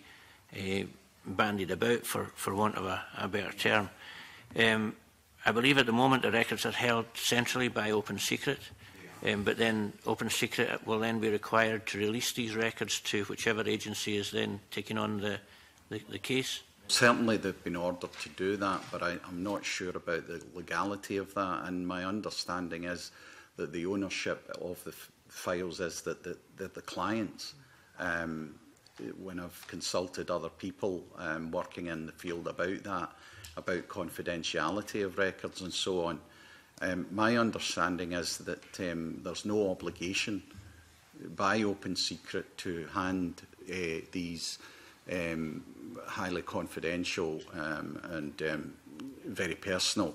bandied about, for want of a better term. I believe at the moment the records are held centrally by Open Secret, but then Open Secret will then be required to release these records to whichever agency is then taking on the case. Certainly they've been ordered to do that, but I'm not sure about the legality of that, and my understanding is that the ownership of the files is that the clients. When I've consulted other people working in the field about that, about confidentiality of records and so on, my understanding is that there's no obligation by Open Secret to hand these highly confidential and very personal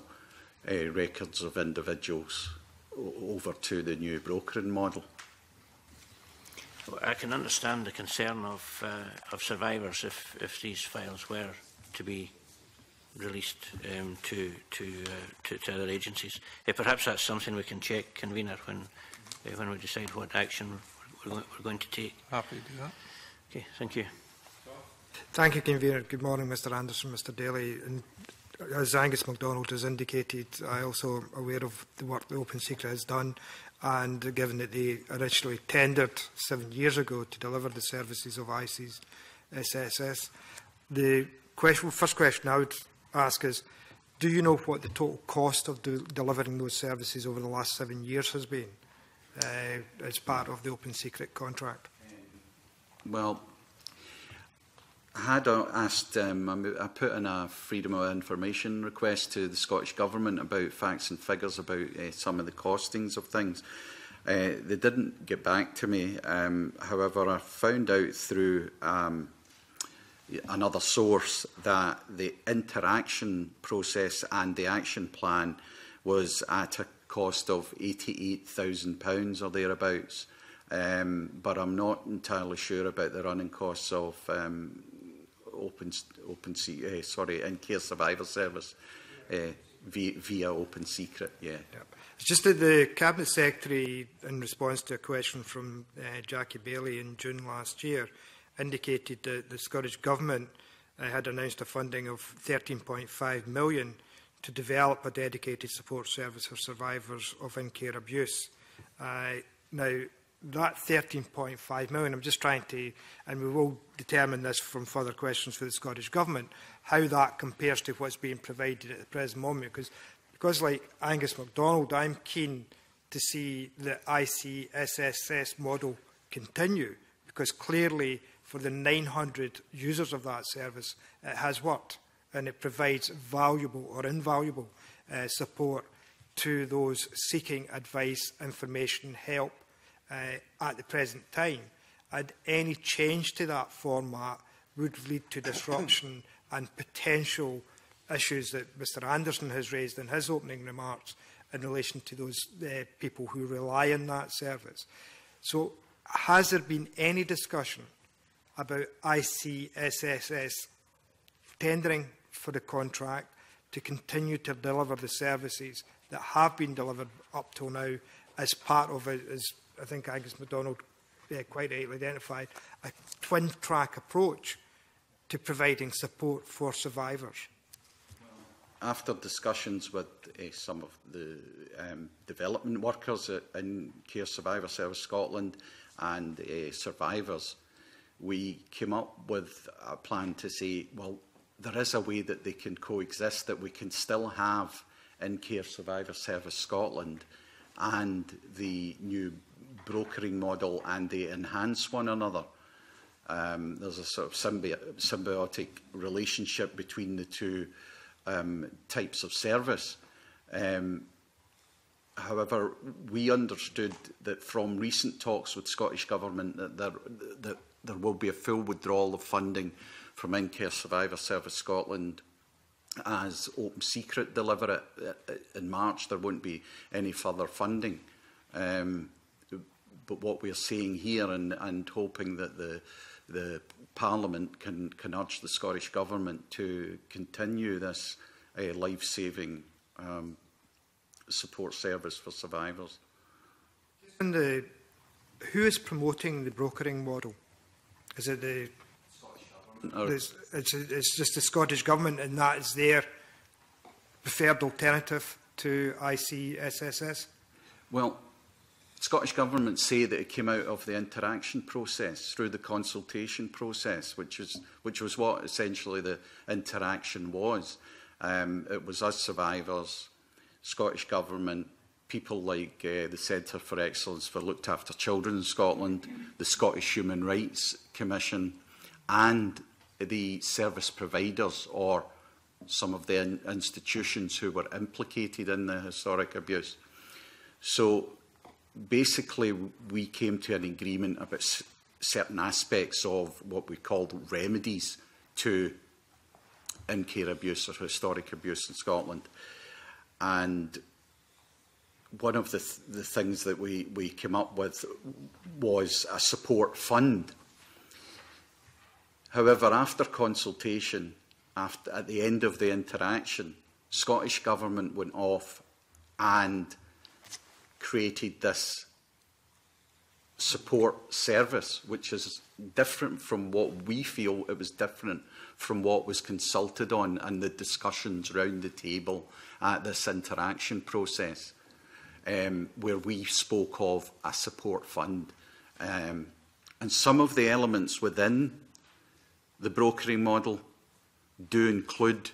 records of individuals over to the new brokering model. Well, I can understand the concern of survivors if these files were to be released to other agencies. Perhaps that's something we can check, convener, when we decide what action we're going to take. Happy to do that. Okay, thank you. Thank you, convener. Good morning, Mr. Anderson, Mr. Daly. And as Angus MacDonald has indicated, I also am aware of the work the Open Secret has done, and given that they originally tendered 7 years ago to deliver the services of ICES, SSS, the question, first question I would ask is, do you know what the total cost of delivering those services over the last 7 years has been as part of the Open Secret contract? Well, had asked, I put in a Freedom of Information request to the Scottish Government about facts and figures about some of the costings of things. They didn't get back to me. However, I found out through another source that the interaction process and the action plan was at a cost of £88,000 or thereabouts. But I'm not entirely sure about the running costs of In Care Survivor Service via Open Secret. Yeah. Yep. It's just that the Cabinet Secretary, in response to a question from Jackie Bailey in June last year, indicated that the Scottish Government had announced a funding of £13.5 million to develop a dedicated support service for survivors of in-care abuse. Now, that £13.5 million, I'm just trying to, and we will determine this from further questions for the Scottish Government, how that compares to what's being provided at the present moment. Because like Angus MacDonald, I'm keen to see the ICSSS model continue, because clearly for the 900 users of that service, it has worked, and it provides valuable or invaluable support to those seeking advice, information, help, at the present time, and any change to that format would lead to disruption and potential issues that Mr. Anderson has raised in his opening remarks in relation to those people who rely on that service. So has there been any discussion about ICSSS tendering for the contract to continue to deliver the services that have been delivered up till now as part of it, as I think Angus MacDonald quite rightly identified, a twin-track approach to providing support for survivors? After discussions with some of the development workers in Care Survivor Service Scotland and survivors, we came up with a plan to say, well, there is a way that they can coexist, that we can still have in Care Survivor Service Scotland and the new brokering model, and they enhance one another. There's a sort of symbiotic relationship between the two types of service. However, we understood that from recent talks with Scottish Government that there will be a full withdrawal of funding from In Care Survivor Service Scotland as Open Secret deliver it in March. There won't be any further funding. But what we're seeing here, and hoping that the Parliament can urge the Scottish Government to continue this life-saving support service for survivors. Who is promoting the brokering model? Is it the Scottish Government? It's just the Scottish Government, and that is their preferred alternative to ICSSS? Well, Scottish Government say that it came out of the interaction process through the consultation process, which was what essentially the interaction was. It was us survivors, Scottish Government, people like the Centre for Excellence for Looked After Children in Scotland, the Scottish Human Rights Commission, and the service providers or some of the institutions who were implicated in the historic abuse. So basically, we came to an agreement about certain aspects of what we called remedies to in-care abuse or historic abuse in Scotland. And one of the things that we came up with was a support fund. However, after consultation, at the end of the interaction, Scottish Government went off and created this support service, which is different from what we feel it was different from what was consulted on and the discussions round the table at this interaction process, where we spoke of a support fund. And some of the elements within the brokering model do include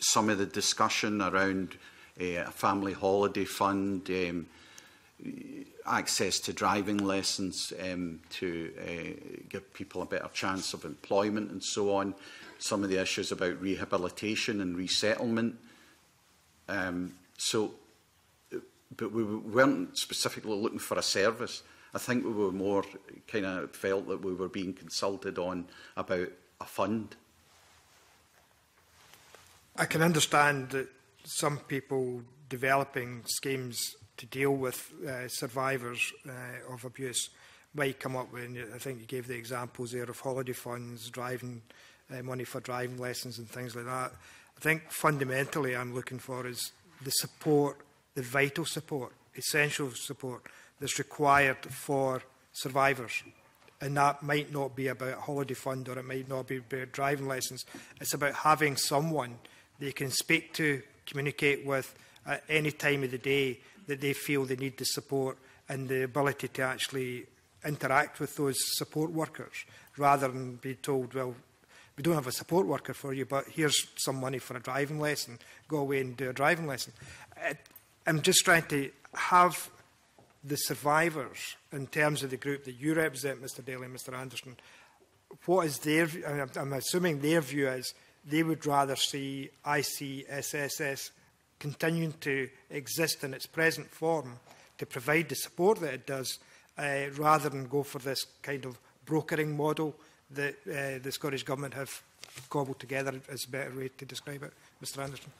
some of the discussion around a family holiday fund, access to driving lessons to give people a better chance of employment and so on. Some of the issues about rehabilitation and resettlement. But we weren't specifically looking for a service. I think we were more kind of felt that we were being consulted on about a fund. I can understand that some people developing schemes to deal with survivors of abuse might come up with, and I think you gave the examples there of holiday funds, driving money for driving lessons and things like that. I think fundamentally I'm looking for is the support, the vital support, essential support that's required for survivors. And that might not be about a holiday fund, or it might not be about driving lessons. It's about having someone they can speak to, communicate with at any time of the day that they feel they need the support, and the ability to actually interact with those support workers, rather than be told, well, we don't have a support worker for you, but here's some money for a driving lesson. Go away and do a driving lesson. I'm just trying to have the survivors, in terms of the group that you represent, Mr. Daly and Mr. Anderson, what is their view? I'm assuming their view is they would rather see ICSSS continuing to exist in its present form to provide the support that it does, rather than go for this kind of brokering model that the Scottish Government have cobbled together, is a better way to describe it. Mr. Anderson.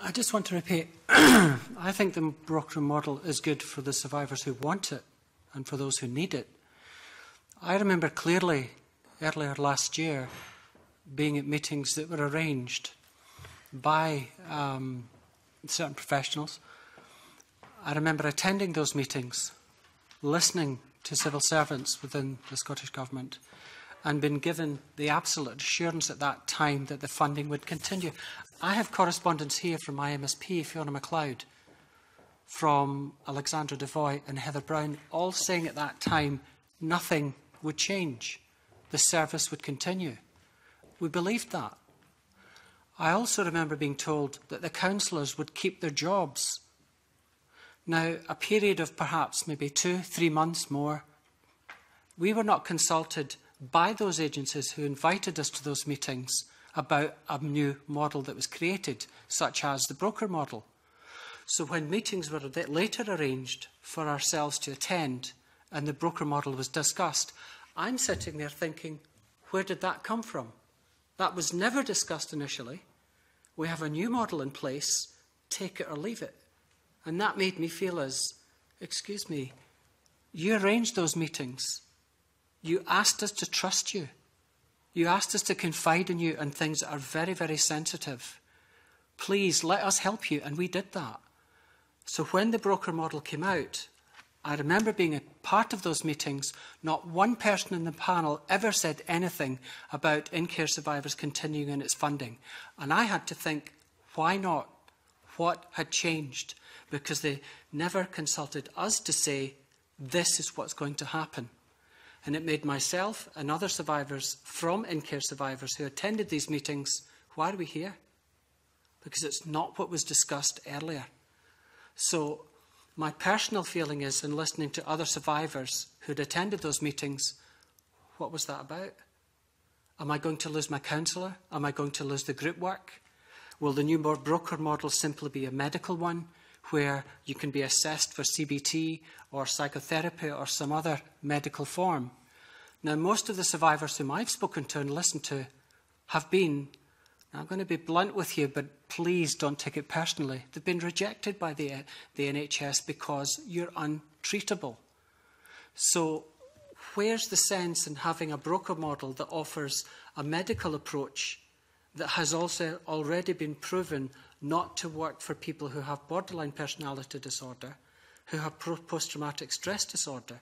I just want to repeat, I think the brokering model is good for the survivors who want it and for those who need it. I remember clearly earlier last year being at meetings that were arranged by certain professionals. I remember attending those meetings, listening to civil servants within the Scottish Government, and been given the absolute assurance at that time that the funding would continue. I have correspondence here from my MSP, Fiona MacLeod, from Alexandra Devoy and Heather Brown, all saying at that time nothing would change. The service would continue. We believed that. I also remember being told that the councillors would keep their jobs. Now, a period of perhaps maybe 2-3 months more, we were not consulted by those agencies who invited us to those meetings about a new model that was created, such as the broker model. So when meetings were later arranged for ourselves to attend and the broker model was discussed, I'm sitting there thinking, where did that come from? That was never discussed initially. We have a new model in place, take it or leave it. And that made me feel as, excuse me, you arranged those meetings. You asked us to trust you. You asked us to confide in you on things that are very, very sensitive. Please let us help you, and we did that. So when the broker model came out, I remember being a part of those meetings, not one person in the panel ever said anything about In Care Survivors continuing in its funding. And I had to think, why not? What had changed? Because they never consulted us to say, this is what's going to happen. And it made myself and other survivors from In Care Survivors who attended these meetings, why are we here? Because it's not what was discussed earlier. So my personal feeling is, in listening to other survivors who'd attended those meetings, what was that about? Am I going to lose my counsellor? Am I going to lose the group work? Will the new broker model simply be a medical one where you can be assessed for CBT or psychotherapy or some other medical form? Now, most of the survivors whom I've spoken to and listened to have been, I'm going to be blunt with you, but please don't take it personally, they've been rejected by the NHS because you're untreatable. So where's the sense in having a broker model that offers a medical approach that has also already been proven not to work for people who have borderline personality disorder, who have post-traumatic stress disorder?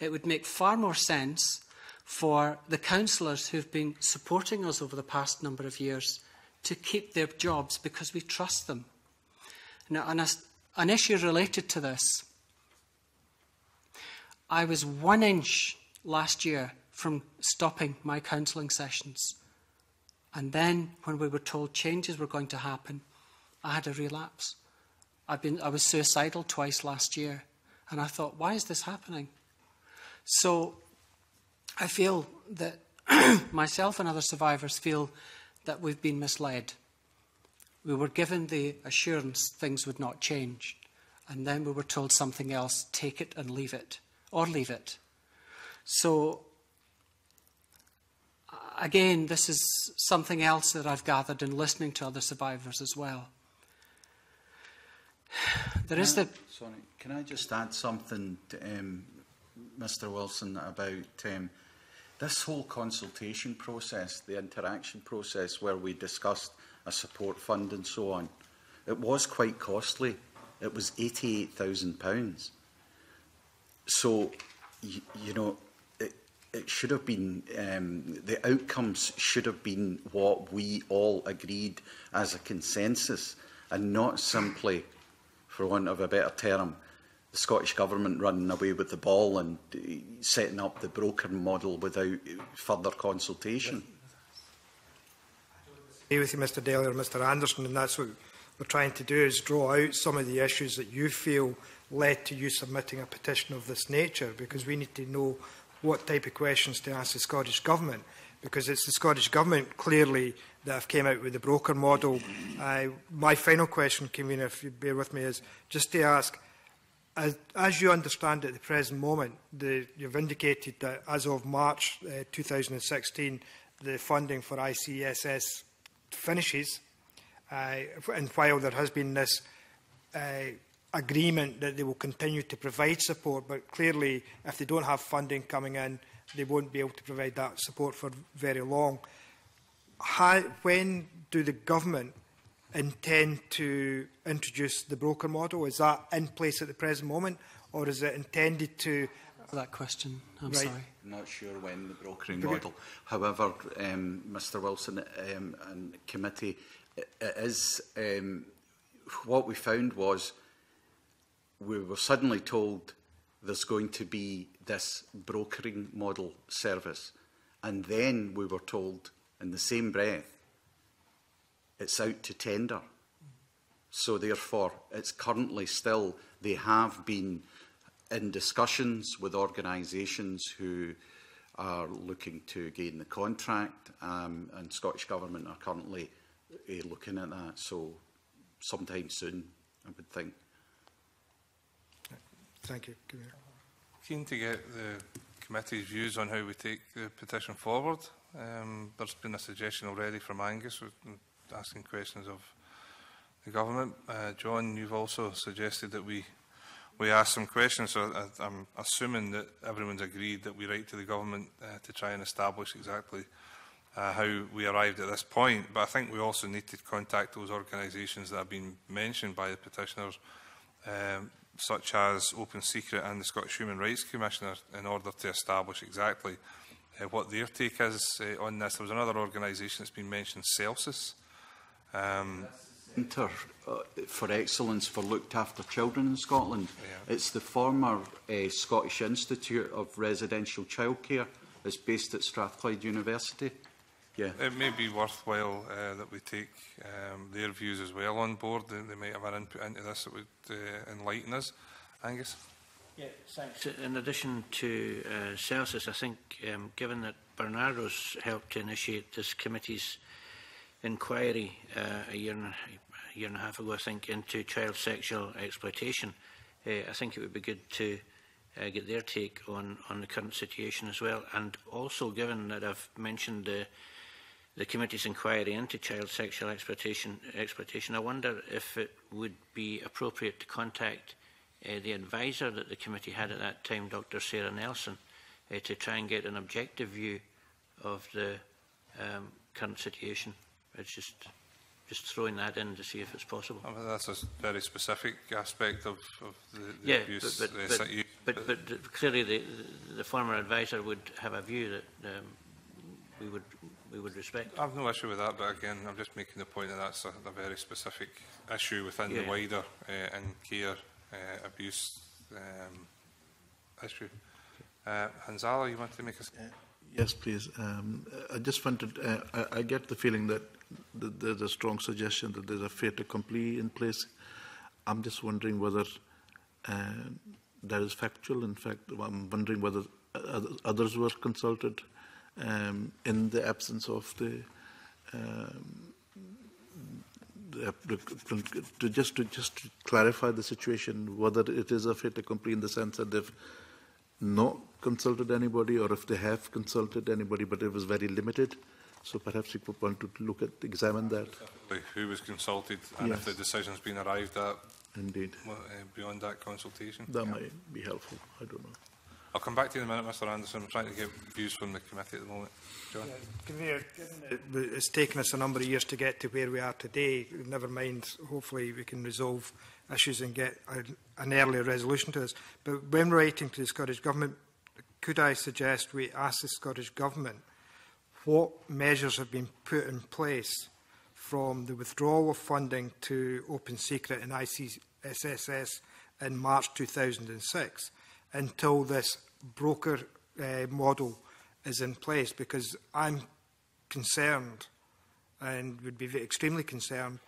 It would make far more sense for the counsellors who've been supporting us over the past number of years to keep their jobs because we trust them. Now, an issue related to this, I was 1 inch last year from stopping my counselling sessions. And then when we were told changes were going to happen, I had a relapse. I was suicidal twice last year. And I thought, why is this happening? So I feel that myself and other survivors feel that we've been misled. We were given the assurance things would not change. And then we were told something else, take it and leave it, or leave it. So again, this is something else that I've gathered in listening to other survivors as well. There is the... Sorry, can I just add something to Mr. Wilson about this whole consultation process, the interaction process where we discussed a support fund and so on? It was quite costly. It was £88,000. So, you know, it should have been, the outcomes should have been what we all agreed as a consensus, and not simply, for want of a better term, the Scottish Government running away with the ball and setting up the broker model without further consultation. I agree with you, Mr. Daly or Mr. Anderson, and that's what we're trying to do, is draw out some of the issues that you feel led to you submitting a petition of this nature, because we need to know what type of questions to ask the Scottish Government, because it's the Scottish Government, clearly, that have came out with the broker model. My final question, Convener, if you bear with me, is just to ask, as you understand at the present moment, you've indicated that as of March 2016, the funding for ICSS finishes, and while there has been this agreement that they will continue to provide support, but clearly if they don't have funding coming in, they won't be able to provide that support for very long. When do the government intend to introduce the broker model? Is that in place at the present moment, or is it intended to... That question, I'm sorry. I'm not sure when the brokering model. However, Mr. Wilson and committee, it is, what we found was, we were suddenly told there's going to be this brokering model service. And then we were told, in the same breath, it's out to tender. So therefore, it's currently still, they have been in discussions with organisations who are looking to gain the contract, and Scottish Government are currently looking at that, so sometime soon, I would think. Thank you. Keen to get the committee's views on how we take the petition forward. There's been a suggestion already from Angus asking questions of the government. John, you've also suggested that we ask some questions, so I'm assuming that everyone's agreed that we write to the government to try and establish exactly how we arrived at this point. But I think we also need to contact those organisations that have been mentioned by the petitioners, such as Open Secret and the Scottish Human Rights Commissioner, in order to establish exactly what their take is on this. There was another organisation that's been mentioned, CELCIS. Centre for Excellence for Looked After Children in Scotland. Yeah. It's the former Scottish Institute of Residential Childcare. It's based at Strathclyde University. Yeah. It may be worthwhile that we take their views as well on board. They might have an input into this that would enlighten us. Angus? Yeah, thanks. In addition to CELCIS, I think, given that Bernardo's helped to initiate this committee's inquiry a year and a half ago, I think, into child sexual exploitation, I think it would be good to get their take on the current situation as well. And also, given that I've mentioned the committee's inquiry into child sexual exploitation, I wonder if it would be appropriate to contact the advisor that the committee had at that time, Dr. Sarah Nelson, to try and get an objective view of the current situation. It's just throwing that in to see if it's possible. I mean, that's a very specific aspect of the yeah, abuse. But clearly, the former advisor would have a view that we would respect. I've no issue with that, but again, I'm just making the point that that's a very specific issue within the wider in-care abuse issue. Hanzala, you want to make a? Yes, please. I just wanted. I get the feeling that there's a strong suggestion that there's a fait accompli in place. I'm just wondering whether. That is factual. In fact, I'm wondering whether others were consulted in the absence of to clarify the situation, whether it is a fait accompli in the sense that they've not consulted anybody, or if they have consulted anybody, but it was very limited. So perhaps you could want to look at, examine that. Who was consulted, and yes, if the decision's been arrived at. Indeed. Well, beyond that consultation? That might be helpful. I don't know. I'll come back to you in a minute, Mr. Anderson. I'm trying to get views from the committee at the moment. John? It's taken us a number of years to get to where we are today. Never mind, hopefully we can resolve issues and get an earlier resolution to this. But when writing to the Scottish Government, could I suggest we ask the Scottish Government what measures have been put in place from the withdrawal of funding to Open Secret and ICSSS in March 2006 until this broker model is in place, because I'm concerned and would be extremely concerned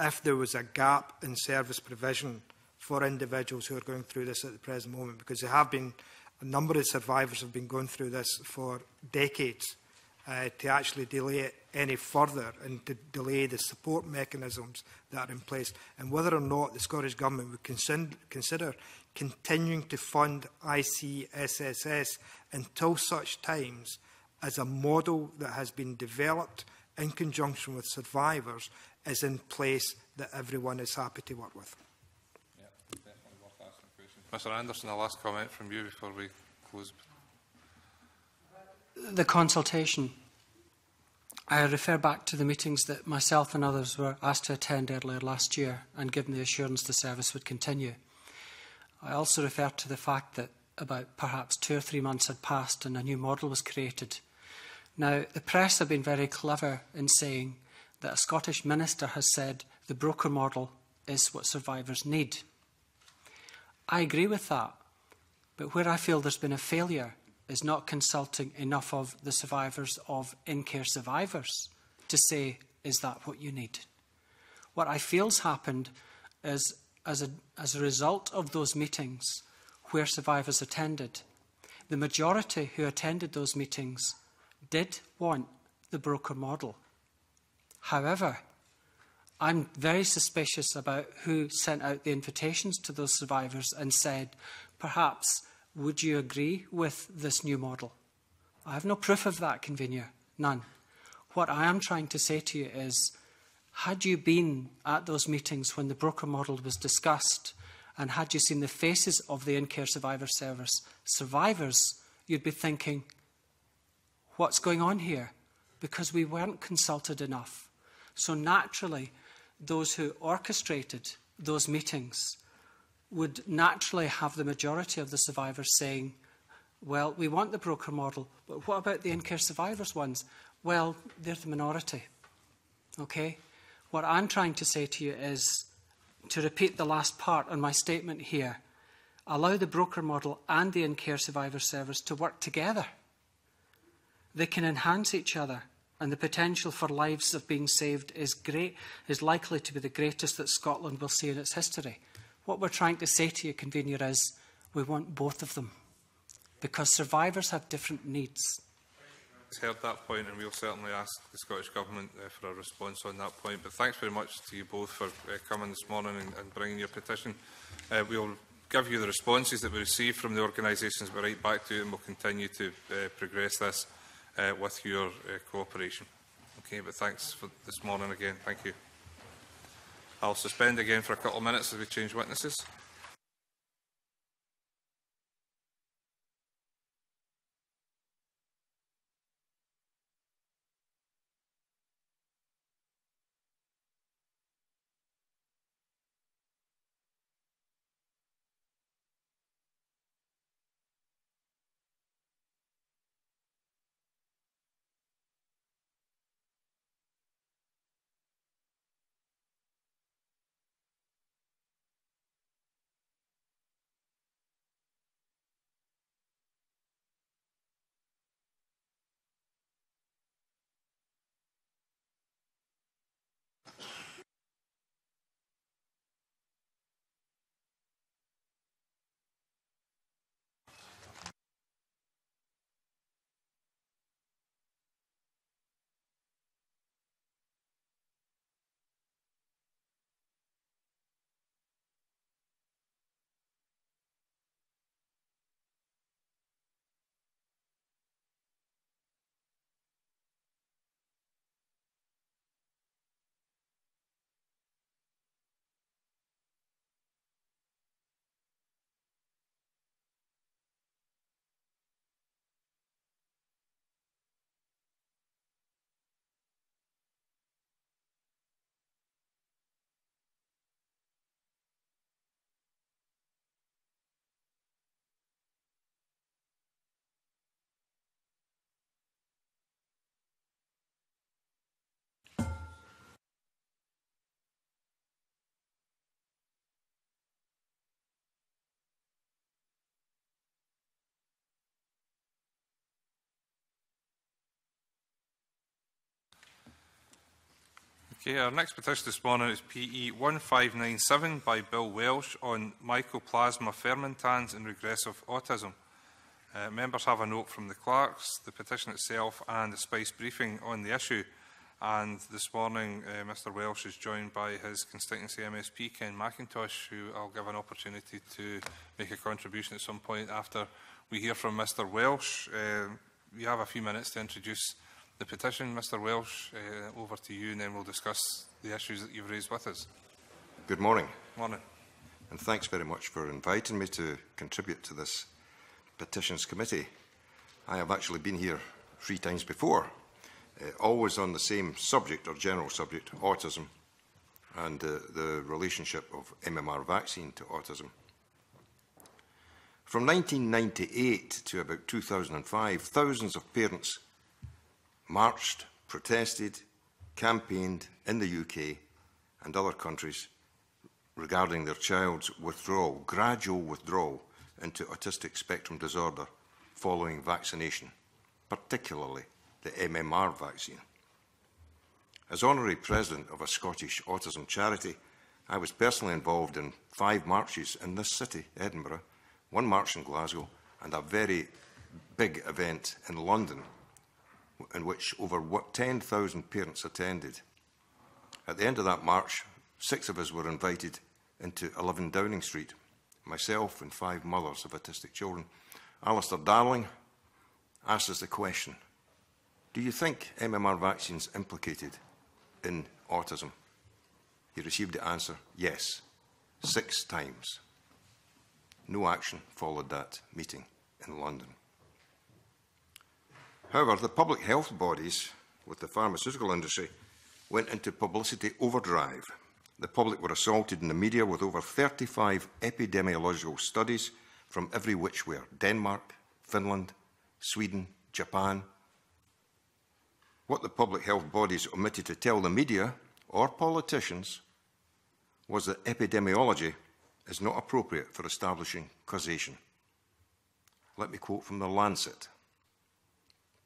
if there was a gap in service provision for individuals who are going through this at the present moment, because there have been a number of survivors have been going through this for decades. To actually delay it any further and to delay the support mechanisms that are in place, and whether or not the Scottish Government would consider continuing to fund ICSSS until such times as a model that has been developed in conjunction with survivors is in place that everyone is happy to work with. Yeah, definitely worth asking questions. Mr. Anderson, a last comment from you before we close. The consultation. I refer back to the meetings that myself and others were asked to attend earlier last year and given the assurance the service would continue. I also refer to the fact that about perhaps 2 or 3 months had passed and a new model was created. Now, the press have been very clever in saying that a Scottish minister has said the broker model is what survivors need. I agree with that, but where I feel there's been a failure is not consulting enough of the survivors of in-care survivors to say, is that what you need? What I feel's happened is, as a result of those meetings, where survivors attended. The majority who attended those meetings did want the broker model. However, I'm very suspicious about who sent out the invitations to those survivors and said, perhaps, would you agree with this new model? I have no proof of that, convener, none. What I am trying to say to you is, had you been at those meetings when the broker model was discussed, and had you seen the faces of the In Care Survivor Service survivors, you'd be thinking, what's going on here? Because we weren't consulted enough. So naturally, those who orchestrated those meetings would naturally have the majority of the survivors saying, well, we want the broker model, but what about the in-care survivors ones? Well, they're the minority. Okay? What I'm trying to say to you is, to repeat the last part on my statement here, allow the broker model and the in-care survivor service to work together. They can enhance each other, and the potential for lives of being saved is great, is likely to be the greatest that Scotland will see in its history. What we're trying to say to you, convener, is we want both of them, because survivors have different needs. I've heard that point, and we'll certainly ask the Scottish Government for a response on that point. But thanks very much to you both for coming this morning and bringing your petition. We'll give you the responses that we receive from the organisations we're right back to, and we'll continue to progress this with your cooperation. Okay, but thanks for this morning again. Thank you. I'll suspend again for a couple of minutes as we change witnesses. Okay, our next petition this morning is PE1597 by Bill Welsh on mycoplasma fermentans and regressive autism. Members have a note from the clerks, the petition itself and the SPICE briefing on the issue. And this morning Mr Welsh is joined by his constituency MSP Ken McIntosh, who I'll give an opportunity to make a contribution at some point after we hear from Mr Welsh. You have a few minutes to introduce the petition, Mr Welsh, over to you, and then we'll discuss the issues that you've raised with us. Good morning. Morning. And thanks very much for inviting me to contribute to this petitions committee. I have actually been here 3 times before, always on the same subject, or general subject, autism, and the relationship of MMR vaccine to autism. From 1998 to about 2005, thousands of parents marched, protested, campaigned in the UK and other countries regarding their child's withdrawal, gradual withdrawal into autistic spectrum disorder following vaccination, particularly the MMR vaccine. As honorary president of a Scottish autism charity, I was personally involved in 5 marches in this city, Edinburgh, 1 march in Glasgow and a very big event in London in which over 10,000 parents attended. At the end of that march, 6 of us were invited into 11 Downing Street, myself and 5 mothers of autistic children. Alistair Darling asked us the question, do you think MMR vaccines implicated in autism? He received the answer, yes, 6 times. No action followed that meeting in London. However, the public health bodies with the pharmaceutical industry went into publicity overdrive. The public were assaulted in the media with over 35 epidemiological studies from every which where, Denmark, Finland, Sweden, Japan. What the public health bodies omitted to tell the media or politicians was that epidemiology is not appropriate for establishing causation. Let me quote from The Lancet.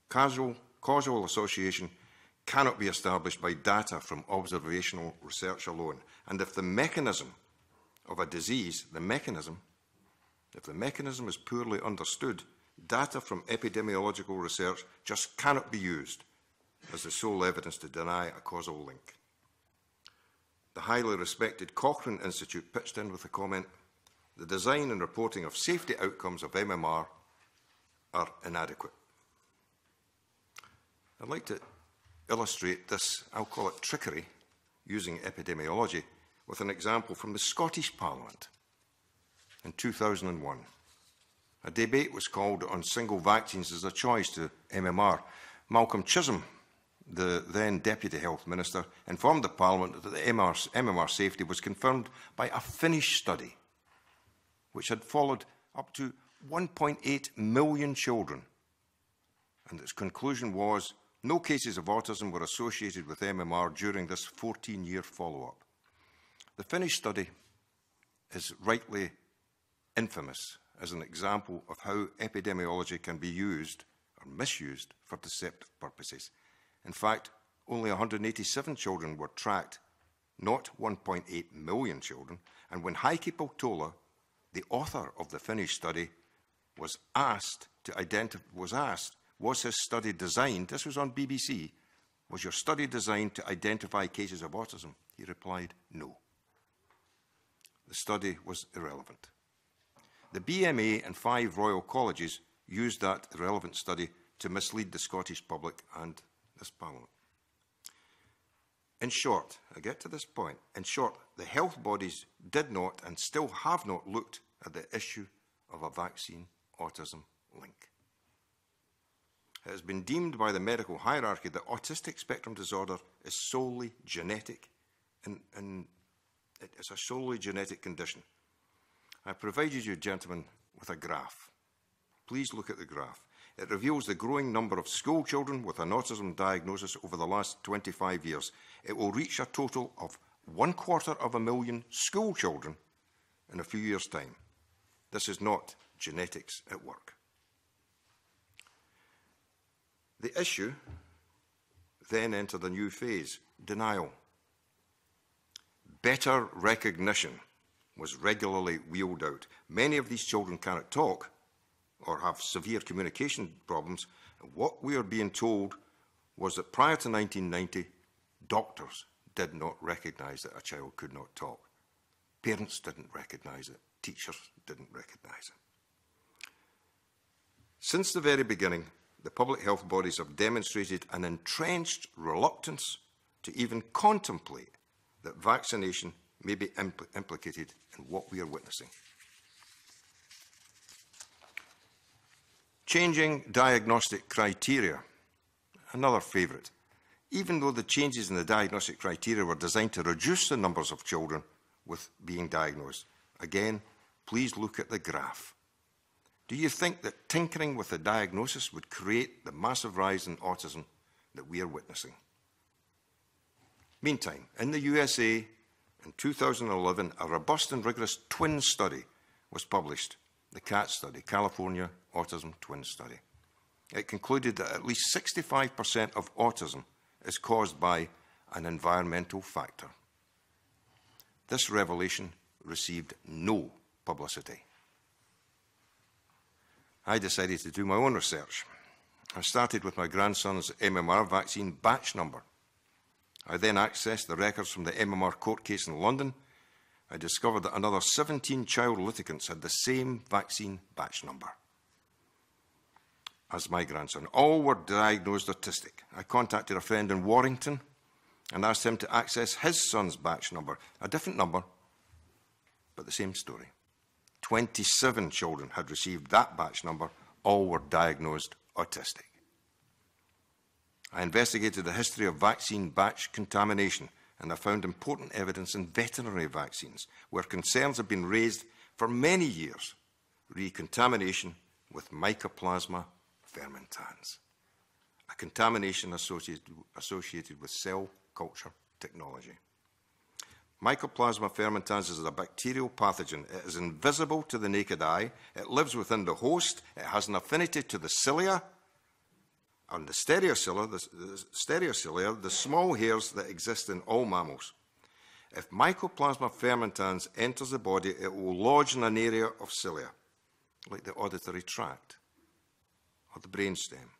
Causal association cannot be established by data from observational research alone. And if the mechanism of a disease, if the mechanism is poorly understood, data from epidemiological research just cannot be used as the sole evidence to deny a causal link. The highly respected Cochrane Institute pitched in with the comment, the design and reporting of safety outcomes of MMR are inadequate. I'd like to illustrate this, I'll call it trickery, using epidemiology, with an example from the Scottish Parliament in 2001. A debate was called on single vaccines as a choice to MMR. Malcolm Chisholm, the then Deputy Health Minister, informed the Parliament that the MMR safety was confirmed by a Finnish study, which had followed up to 1.8 million children, and its conclusion was no cases of autism were associated with MMR during this 14-year follow-up. The Finnish study is rightly infamous as an example of how epidemiology can be used or misused for deceptive purposes. In fact, only 187 children were tracked, not 1.8 million children, and when Heikki Peltola, the author of the Finnish study, was asked to identify, was his study designed, this was on BBC, was your study designed to identify cases of autism? He replied, no. The study was irrelevant. The BMA and 5 Royal Colleges used that irrelevant study to mislead the Scottish public and this Parliament. In short, I get to this point, in short, the health bodies did not and still have not looked at the issue of a vaccine-autism link. It has been deemed by the medical hierarchy that autistic spectrum disorder is solely genetic and it is a solely genetic condition. I have provided you, gentlemen, with a graph. Please look at the graph. It reveals the growing number of school children with an autism diagnosis over the last 25 years. It will reach a total of 250,000 school children in a few years' time. This is not genetics at work. The issue then entered a new phase, denial. Better recognition was regularly wheeled out. Many of these children cannot talk or have severe communication problems. What we are being told was that prior to 1990, doctors did not recognise that a child could not talk. Parents didn't recognise it. Teachers didn't recognise it. Since the very beginning, the public health bodies have demonstrated an entrenched reluctance to even contemplate that vaccination may be implicated in what we are witnessing. Changing diagnostic criteria, another favourite. Even though the changes in the diagnostic criteria were designed to reduce the numbers of children with being diagnosed. Again, please look at the graph. Do you think that tinkering with the diagnosis would create the massive rise in autism that we are witnessing? Meantime, in the USA, in 2011, a robust and rigorous twin study was published, the CAT study, California Autism Twin Study. It concluded that at least 65% of autism is caused by an environmental factor. This revelation received no publicity. I decided to do my own research. I started with my grandson's MMR vaccine batch number. I then accessed the records from the MMR court case in London. I discovered that another 17 child litigants had the same vaccine batch number as my grandson. All were diagnosed autistic. I contacted a friend in Warrington and asked him to access his son's batch number, a different number, but the same story. 27 children had received that batch number. All were diagnosed autistic. I investigated the history of vaccine batch contamination, and I found important evidence in veterinary vaccines, where concerns have been raised for many years, recontamination with mycoplasma fermentans, a contamination associated with cell culture technology. Mycoplasma fermentans is a bacterial pathogen. It is invisible to the naked eye. It lives within the host. It has an affinity to the cilia and the stereocilia, the small hairs that exist in all mammals. If mycoplasma fermentans enters the body, it will lodge in an area of cilia, like the auditory tract, or the brainstem,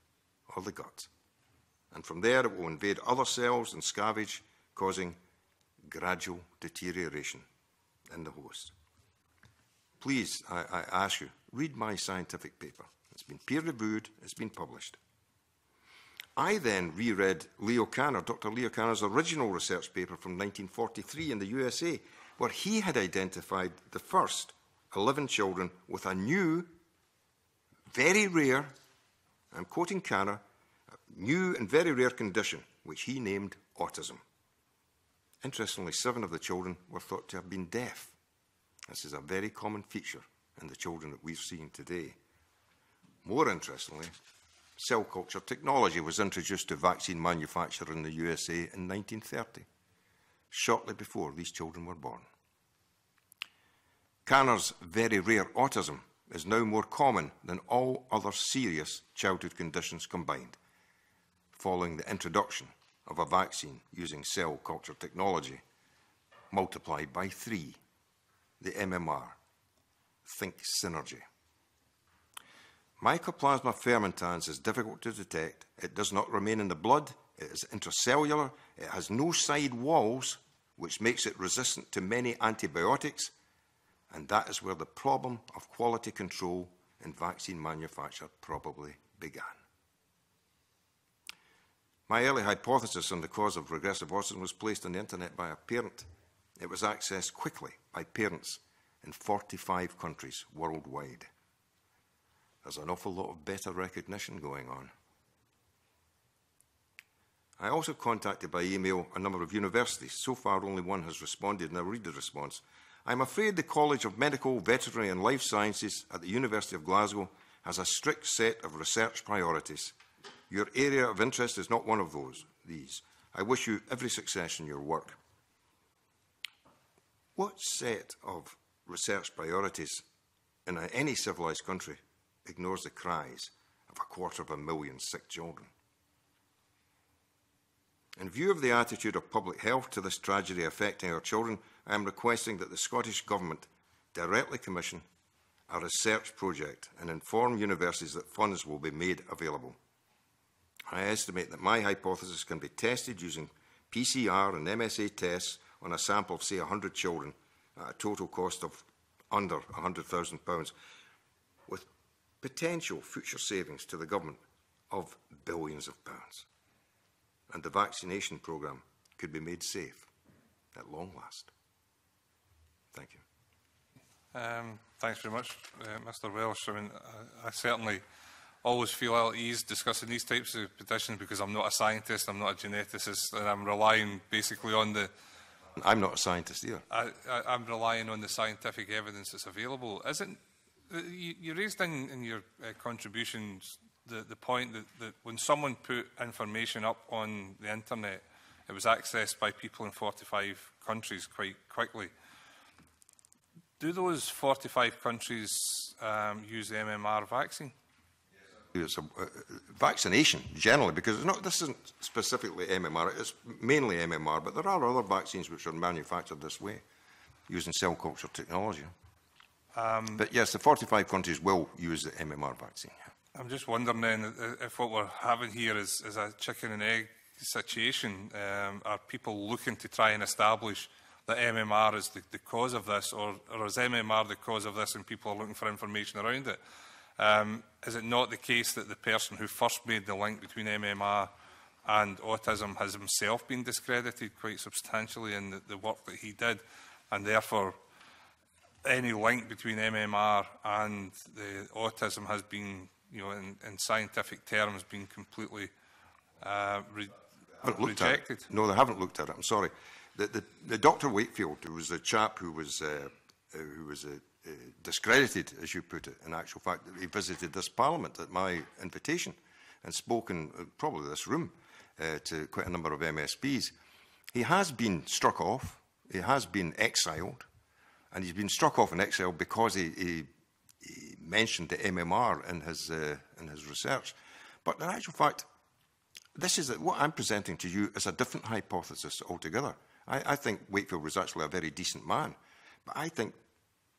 or the gut. And from there, it will invade other cells and scavenge, causing gradual deterioration in the host. Please, I ask you, read my scientific paper. It's been peer-reviewed, it's been published. I then reread Dr. Leo Kanner's original research paper from 1943 in the USA, where he had identified the first 11 children with a new, very rare, I'm quoting Kanner, new and very rare condition, which he named autism. Interestingly, 7 of the children were thought to have been deaf. This is a very common feature in the children that we're seeing today. More interestingly, cell culture technology was introduced to vaccine manufacture in the USA in 1930, shortly before these children were born. Kanner's very rare autism is now more common than all other serious childhood conditions combined, following the introduction of a vaccine using cell culture technology, multiplied by 3, the MMR. Think synergy. Mycoplasma fermentans is difficult to detect. It does not remain in the blood. It is intracellular. It has no side walls, which makes it resistant to many antibiotics. And that is where the problem of quality control in vaccine manufacture probably began. My early hypothesis on the cause of regressive autism was placed on the internet by a parent. It was accessed quickly by parents in 45 countries worldwide. There's an awful lot of better recognition going on. I also contacted by email a number of universities. So far, only one has responded, and I'll read the response. I'm afraid the College of Medical, Veterinary and Life Sciences at the University of Glasgow has a strict set of research priorities. Your area of interest is not one of these. I wish you every success in your work. What set of research priorities in any civilised country ignores the cries of 250,000 sick children? In view of the attitude of public health to this tragedy affecting our children, I am requesting that the Scottish Government directly commission a research project and inform universities that funds will be made available. I estimate that my hypothesis can be tested using PCR and MSA tests on a sample of, say, 100 children at a total cost of under £100,000, with potential future savings to the government of billions of pounds. And the vaccination programme could be made safe at long last. Thank you. Thanks very much, Mr. Welsh. I certainly always feel ill at ease discussing these types of petitions because I'm not a scientist, I'm not a geneticist, and I'm relying basically on the... I'm not a scientist either. I'm relying on the scientific evidence that's available. You raised in your contributions the point that when someone put information up on the internet, it was accessed by people in 45 countries quite quickly. Do those 45 countries use the MMR vaccine? Vaccination generally, because it's not, this isn't specifically MMR, it's mainly MMR, but there are other vaccines which are manufactured this way, using cell culture technology. But yes, the 45 countries will use the MMR vaccine. I'm just wondering then if what we're having here is a chicken and egg situation. Are people looking to try and establish that MMR is the cause of this, or is MMR the cause of this and people are looking for information around it? Is it not the case that the person who first made the link between MMR and autism has himself been discredited quite substantially in the work that he did, and therefore any link between MMR and the autism has been, you know, in scientific terms, been completely rejected? No, they haven't looked at it. I'm sorry. The Dr. Wakefield, who was the chap who was discredited, as you put it, in actual fact, he visited this Parliament at my invitation and spoke in probably this room to quite a number of MSPs. He has been struck off. He has been exiled. And he's been struck off and exiled because he mentioned the MMR in his research. But in actual fact, this is what I'm presenting to you is a different hypothesis altogether. I think Wakefield was actually a very decent man. But I think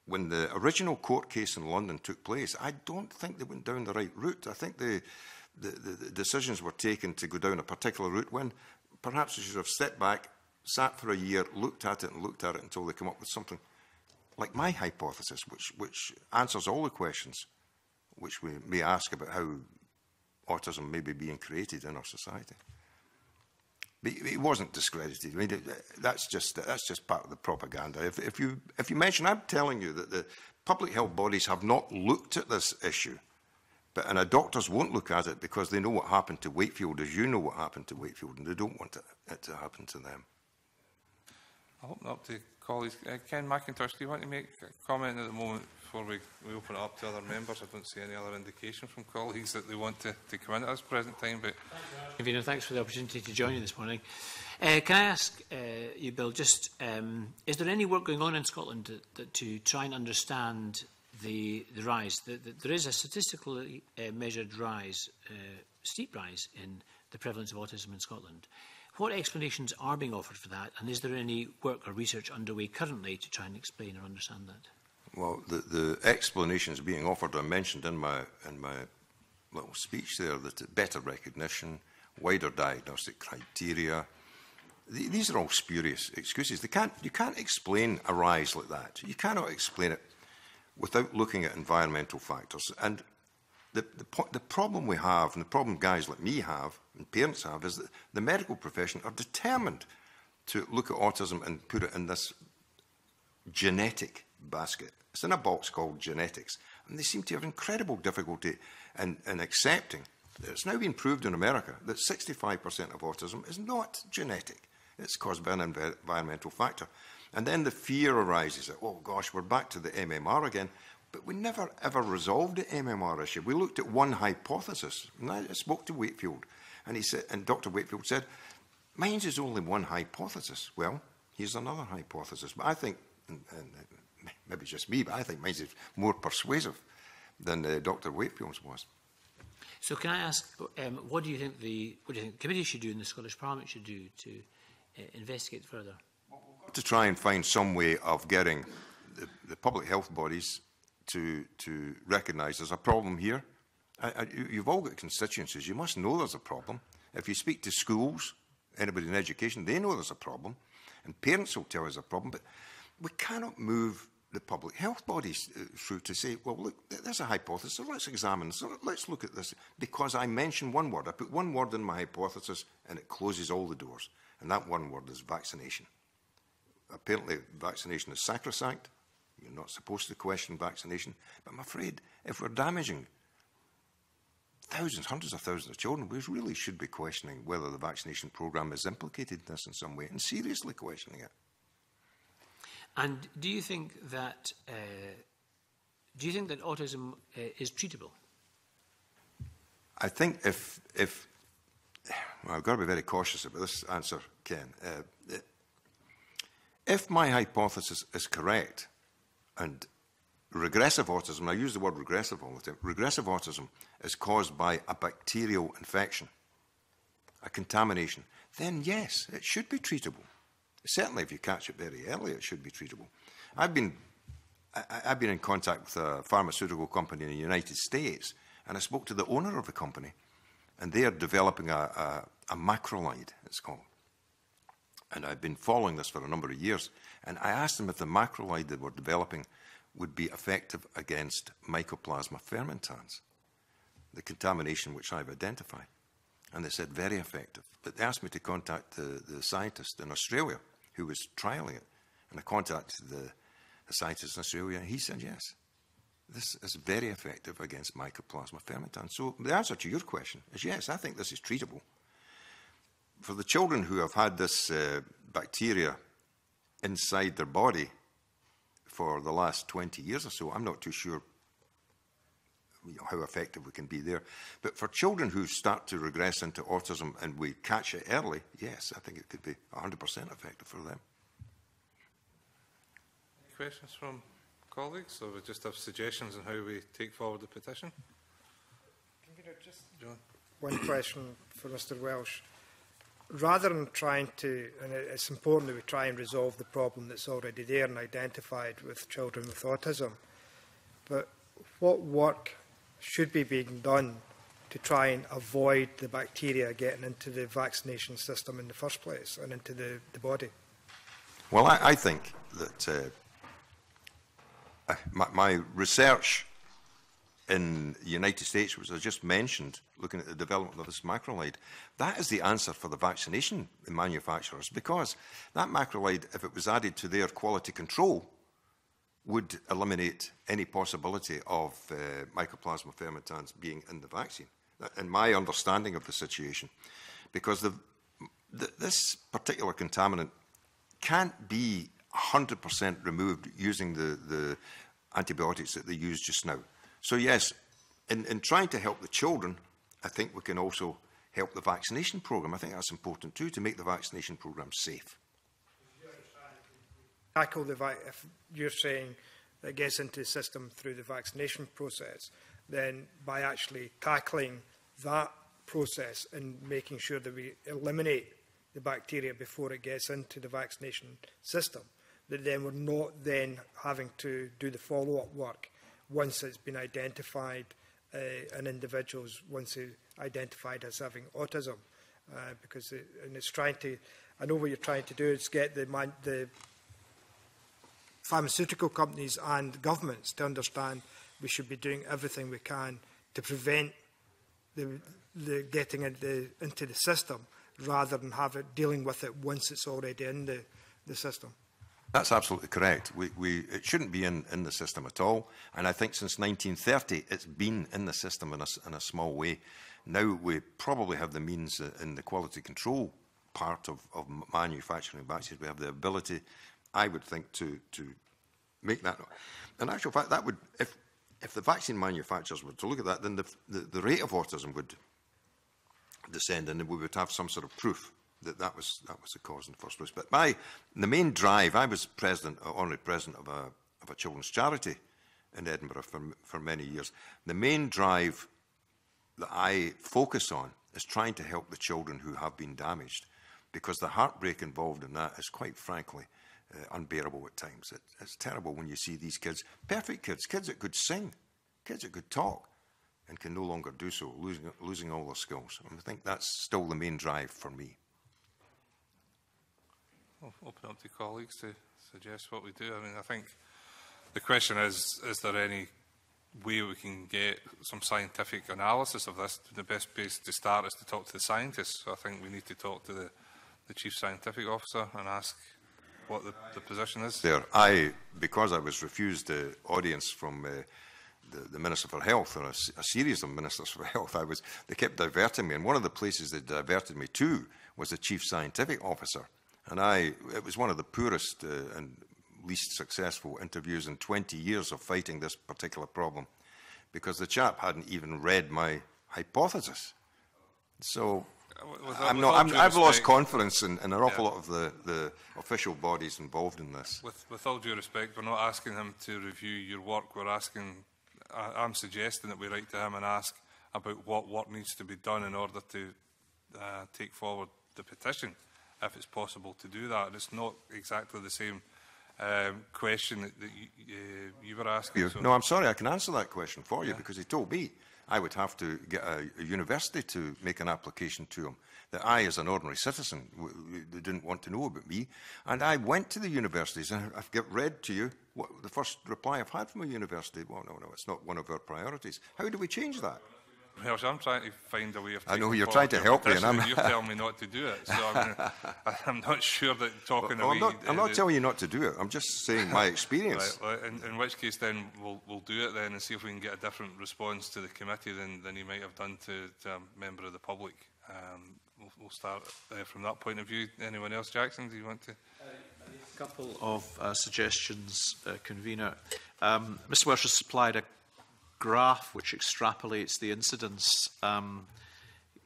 when the original court case in London took place, I don't think they went down the right route. I think the decisions were taken to go down a particular route when perhaps they should have stepped back, sat for a year, looked at it until they come up with something like my hypothesis, which answers all the questions which we may ask about how autism may be being created in our society. But it wasn't discredited. I mean, that's just part of the propaganda. If you mention, I'm telling you that the public health bodies have not looked at this issue, and our doctors won't look at it because they know what happened to Wakefield, as you know what happened to Wakefield, and they don't want it to happen to them. I'll open up to colleagues. Ken McIntosh, do you want to make a comment at the moment before we open it up to other members? I don't see any other indication from colleagues that they want to come in at this present time. But Convener, thanks for the opportunity to join you this morning. Can I ask you, Bill, just is there any work going on in Scotland to try and understand the rise? There is a statistically measured rise, steep rise, in the prevalence of autism in Scotland. What explanations are being offered for that, and is there any work or research underway currently to try and explain or understand that? Well, the explanations being offered I mentioned in my little speech there, that better recognition, wider diagnostic criteria. These are all spurious excuses. You can't explain a rise like that. You cannot explain it without looking at environmental factors. And the problem we have, and the problem guys like me have, and parents have, is that the medical profession are determined to look at autism and put it in this genetic basket. It's in a box called genetics. And they seem to have incredible difficulty in accepting that it's now been proved in America that 65% of autism is not genetic. It's caused by an environmental factor. And then the fear arises that, oh gosh, we're back to the MMR again. But we never ever resolved the MMR issue. We looked at one hypothesis, and I spoke to Wakefield, and he said, and Dr. Wakefield said, mine's is only one hypothesis. Well, here's another hypothesis. But I think, and maybe just me, but I think mine's is more persuasive than Dr. Wakefield's was. So can I ask, what do you think the committee should do and the Scottish Parliament should do to investigate further? Well, we've got to try and find some way of getting the public health bodies to recognise there's a problem here. You've all got constituencies. You must know there's a problem. If you speak to schools, anybody in education, they know there's a problem. And parents will tell us a problem. But we cannot move the public health bodies through to say, well, look, there's a hypothesis. So let's examine this. So let's look at this. Because I mentioned one word. I put one word in my hypothesis, and it closes all the doors. And that one word is vaccination. Apparently, vaccination is sacrosanct. You're not supposed to question vaccination. But I'm afraid if we're damaging thousands, hundreds of thousands of children, we really should be questioning whether the vaccination programme is implicated in this in some way, and seriously questioning it. And do you think that autism is treatable? I think if well, I've got to be very cautious about this answer, Ken. If my hypothesis is correct, and regressive autism, and I use the word regressive all the time, regressive autism is caused by a bacterial infection, a contamination, then yes, it should be treatable. Certainly if you catch it very early, it should be treatable. I've been I've been in contact with a pharmaceutical company in the United States, and I spoke to the owner of the company, and they are developing a macrolide, it's called. And I've been following this for a number of years, and I asked them if the macrolide they were developing would be effective against mycoplasma fermentans, the contamination which I've identified. And they said very effective. But they asked me to contact the scientist in Australia who was trialing it. And I contacted the scientist in Australia, and he said, yes, this is very effective against mycoplasma fermentans. So the answer to your question is yes, I think this is treatable. For the children who have had this bacteria inside their body for the last 20 years or so, I'm not too sure how effective we can be there. But for children who start to regress into autism and we catch it early, yes, I think it could be 100% effective for them. Any questions from colleagues? Or we just have suggestions on how we take forward the petition? Can you just John? One question for Mr. Welsh. Rather than trying to, and it's important that we try and resolve the problem that's already there and identified with children with autism, but what work should be being done to try and avoid the bacteria getting into the vaccination system in the first place and into the body? Well, I think that my research in the United States, which I just mentioned, looking at the development of this macrolide, that is the answer for the vaccination manufacturers, because that macrolide, if it was added to their quality control, would eliminate any possibility of mycoplasma fermentans being in the vaccine, in my understanding of the situation. Because this particular contaminant can't be 100% removed using the antibiotics that they use just now. So yes, in trying to help the children, I think we can also help the vaccination programme. I think that's important too, to make the vaccination programme safe. If you're saying that it gets into the system through the vaccination process, then by actually tackling that process and making sure that we eliminate the bacteria before it gets into the vaccination system, that then we're not then having to do the follow-up work once it's been identified in individuals, once they're identified as having autism. Because it's trying to, I know what you're trying to do is get the pharmaceutical companies and governments to understand we should be doing everything we can to prevent the getting into the system, rather than dealing with it once it's already in the system. That's absolutely correct. It shouldn't be in the system at all. And I think since 1930, it's been in the system in a small way. Now we probably have the means in the quality control part of manufacturing vaccines. We have the ability, I would think, to make that. In actual fact, that would, if the vaccine manufacturers were to look at that, then the rate of autism would descend, and we would have some sort of proof that was the cause in the first place. But the main drive, I was president, honorary president of a children's charity in Edinburgh for many years. The main drive that I focus on is trying to help the children who have been damaged, because the heartbreak involved in that is, quite frankly, unbearable at times. It's terrible when you see these kids, perfect kids, kids that could sing, kids that could talk, and can no longer do so, losing all their skills. And I think that's still the main drive for me. I'll open up to colleagues to suggest what we do. I mean, I think the question is there any way we can get some scientific analysis of this? The best place to start is to talk to the scientists. So I think we need to talk to the Chief Scientific Officer and ask what the position is. There, because I was refused the audience from the Minister for Health, or a series of Ministers for Health, they kept diverting me. And one of the places they diverted me to was the Chief Scientific Officer. And it was one of the poorest and least successful interviews in 20 years of fighting this particular problem, because the chap hadn't even read my hypothesis. So I've lost confidence in an awful lot of the official bodies involved in this. With all due respect, we're not asking him to review your work. We're asking, I'm suggesting that we write to him and ask about what work needs to be done in order to take forward the petition, if it's possible to do that. And it's not exactly the same question that you were asking. So. No, I'm sorry, I can answer that question for you, because he told me I would have to get a university to make an application to him, that I, as an ordinary citizen, didn't want to know about me. And I went to the universities, and I've read to you what the first reply I've had from a university. Well, no, no, it's not one of our priorities. How do we change that? Well, so I'm trying to find a way of... I know, you're trying to help me, and you're telling me not to do it. So I'm not sure that talking well, away... I'm not telling you not to do it. I'm just saying my experience. Right, well, in which case, then, we'll do it then and see if we can get a different response to the committee than he might have done to a member of the public. We'll start from that point of view. Anyone else? Jackson, do you want to...? A couple of suggestions, Convener. Mr Welsh has supplied a graph which extrapolates the incidence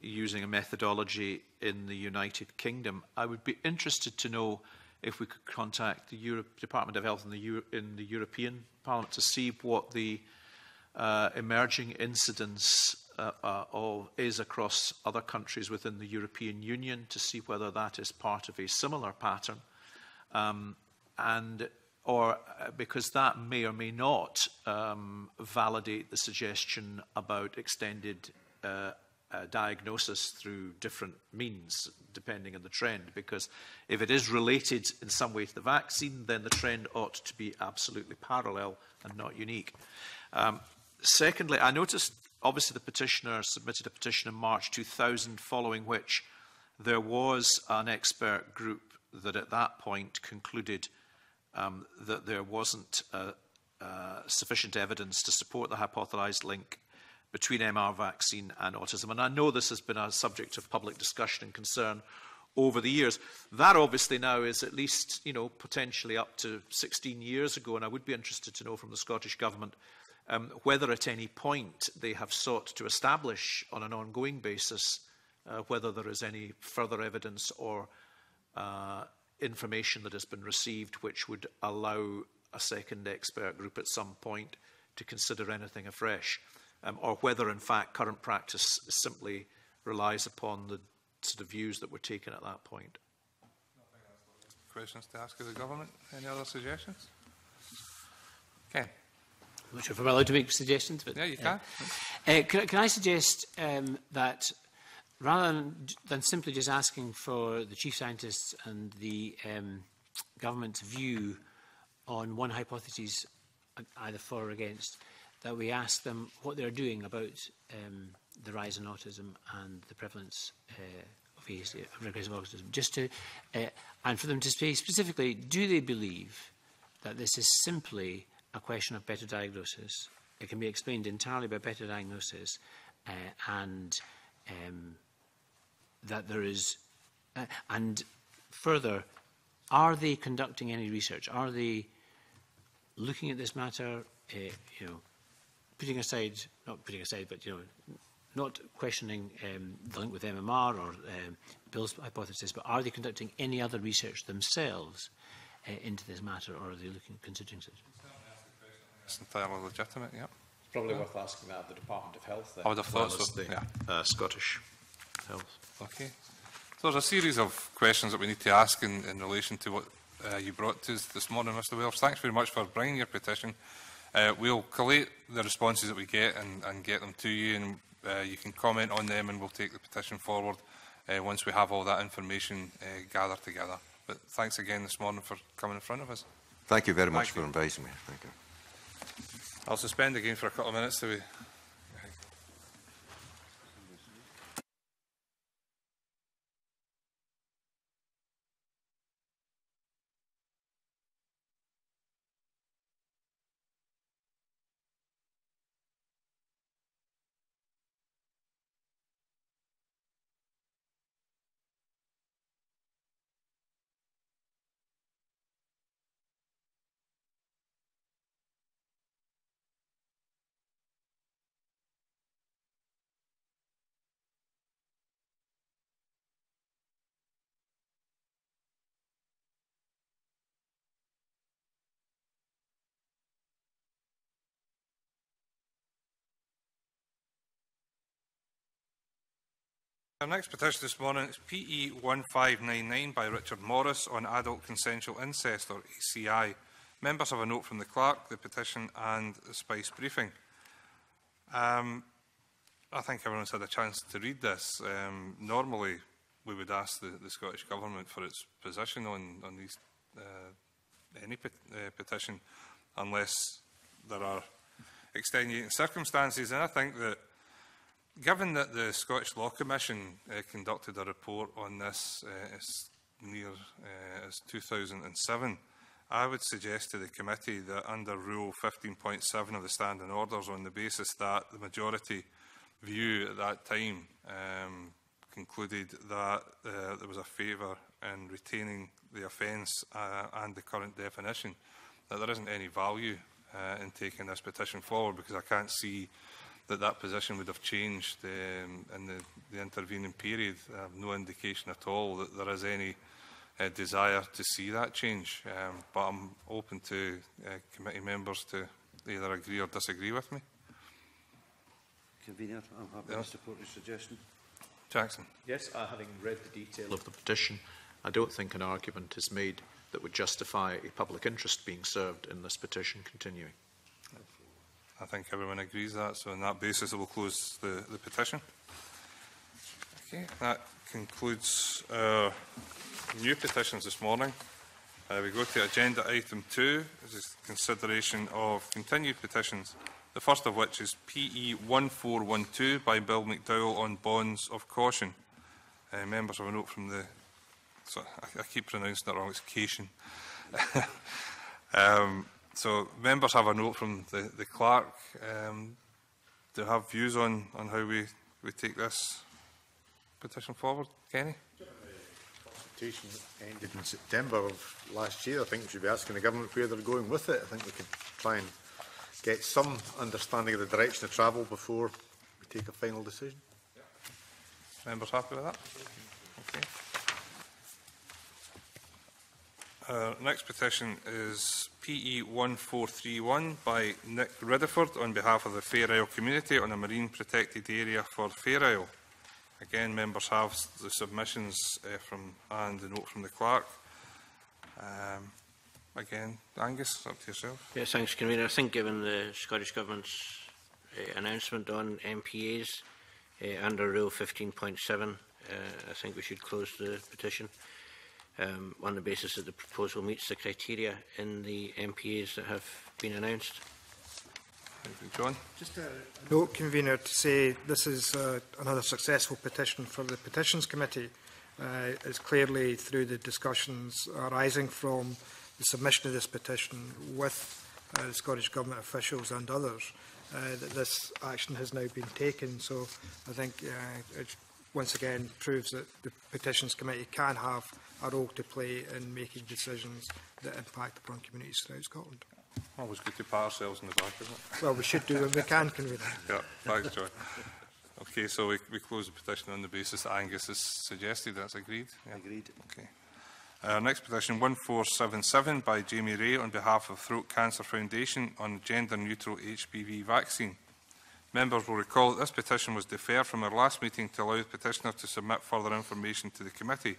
using a methodology in the United Kingdom. I would be interested to know if we could contact the Department of Health in the European Parliament to see what the emerging incidence is across other countries within the European Union, to see whether that is part of a similar pattern, or because that may or may not validate the suggestion about extended diagnosis through different means, depending on the trend. Because if it is related in some way to the vaccine, then the trend ought to be absolutely parallel and not unique. Secondly, I noticed, obviously, the petitioner submitted a petition in March 2000, following which there was an expert group that at that point concluded that there wasn't sufficient evidence to support the hypothesised link between MMR vaccine and autism. And I know this has been a subject of public discussion and concern over the years. That obviously now is at least, you know, potentially up to 16 years ago, and I would be interested to know from the Scottish Government whether at any point they have sought to establish on an ongoing basis whether there is any further evidence or information that has been received which would allow a second expert group at some point to consider anything afresh, or whether in fact current practice simply relies upon the sort of views that were taken at that point. Questions to ask of the government? Any other suggestions? Okay. I'm not sure if I'm allowed to make suggestions, but yeah, you can. Can I suggest that, rather than simply just asking for the chief scientist and the government's view on one hypothesis, either for or against, that we ask them what they're doing about the rise in autism and the prevalence of regressive autism, just to, and for them to say specifically, do they believe that this is simply a question of better diagnosis? It can be explained entirely by better diagnosis, and that there is, and further, are they conducting any research? Are they looking at this matter? You know, putting aside, not putting aside, but you know, not questioning the link with MMR or Bill's hypothesis, but are they conducting any other research themselves into this matter, or are they considering such? It's entirely legitimate. Yeah. Probably worth asking that the Department of Health. Then, I would have thought so. The, Scottish Health. Okay. So there's a series of questions that we need to ask in relation to what you brought to us this morning, Mr. Welsh. Thanks very much for bringing your petition. We'll collate the responses that we get and get them to you, and you can comment on them, and we'll take the petition forward once we have all that information gathered together. But thanks again this morning for coming in front of us. Thank you very much for inviting me. Thank you. I'll suspend again for a couple of minutes till we... Our next petition this morning is PE1599 by Richard Morris on adult consensual incest, or ACI. Members have a note from the clerk, the petition and the SPICE briefing. I think everyone's had a chance to read this. Normally, we would ask the Scottish Government for its position on these, any petition, unless there are extenuating circumstances. And I think that, given that the Scottish Law Commission conducted a report on this as near as 2007, I would suggest to the committee that under Rule 15.7 of the Standing Orders, on the basis that the majority view at that time concluded that there was a favour in retaining the offence and the current definition, that there isn't any value in taking this petition forward, because I can't see that that position would have changed in the intervening period. I have no indication at all that there is any desire to see that change, but I'm open to committee members to either agree or disagree with me. Convener, I'm happy to support your suggestion. Jackson. Yes, having read the detail of the petition, I don't think an argument is made that would justify a public interest being served in this petition continuing. I think everyone agrees that, so on that basis it will close the petition. Okay, that concludes our new petitions this morning. We go to agenda item 2, which is consideration of continued petitions, the first of which is PE1412 by Bill McDowell on bonds of caution. Members have a note from the... So I keep pronouncing it wrong, it's cation. So members have a note from the clerk to have views on how we take this petition forward. Kenny? The consultation ended in September of last year. I think we should be asking the government where they're going with it. I think we could try and get some understanding of the direction of travel before we take a final decision. Yeah. Members happy with that? Okay. Our next petition is PE1431 by Nick Ridderford on behalf of the Fair Isle community on a marine protected area for Fair Isle. Again, members have the submissions from and the note from the clerk. Again, Angus, up to yourself. Yes, thanks, Convener. I think given the Scottish Government's announcement on MPAs under Rule 15.7, I think we should close the petition. On the basis that the proposal meets the criteria in the MPAs that have been announced. Thank you, John. Just a note, Convener, to say this is another successful petition for the Petitions Committee. It's clearly through the discussions arising from the submission of this petition with the Scottish Government officials and others that this action has now been taken. So I think it once again proves that the Petitions Committee can have a role to play in making decisions that impact upon communities throughout Scotland. Always good to pat ourselves on the back, isn't it? Well, we should do what we can, Convener. Yeah, thanks, John. Okay, so we close the petition on the basis that Angus has suggested. That's agreed? Yeah. Agreed. Okay. Next petition, 1477 by Jamie Ray on behalf of Throat Cancer Foundation on gender-neutral HPV vaccine. Members will recall that this petition was deferred from our last meeting to allow the petitioner to submit further information to the committee.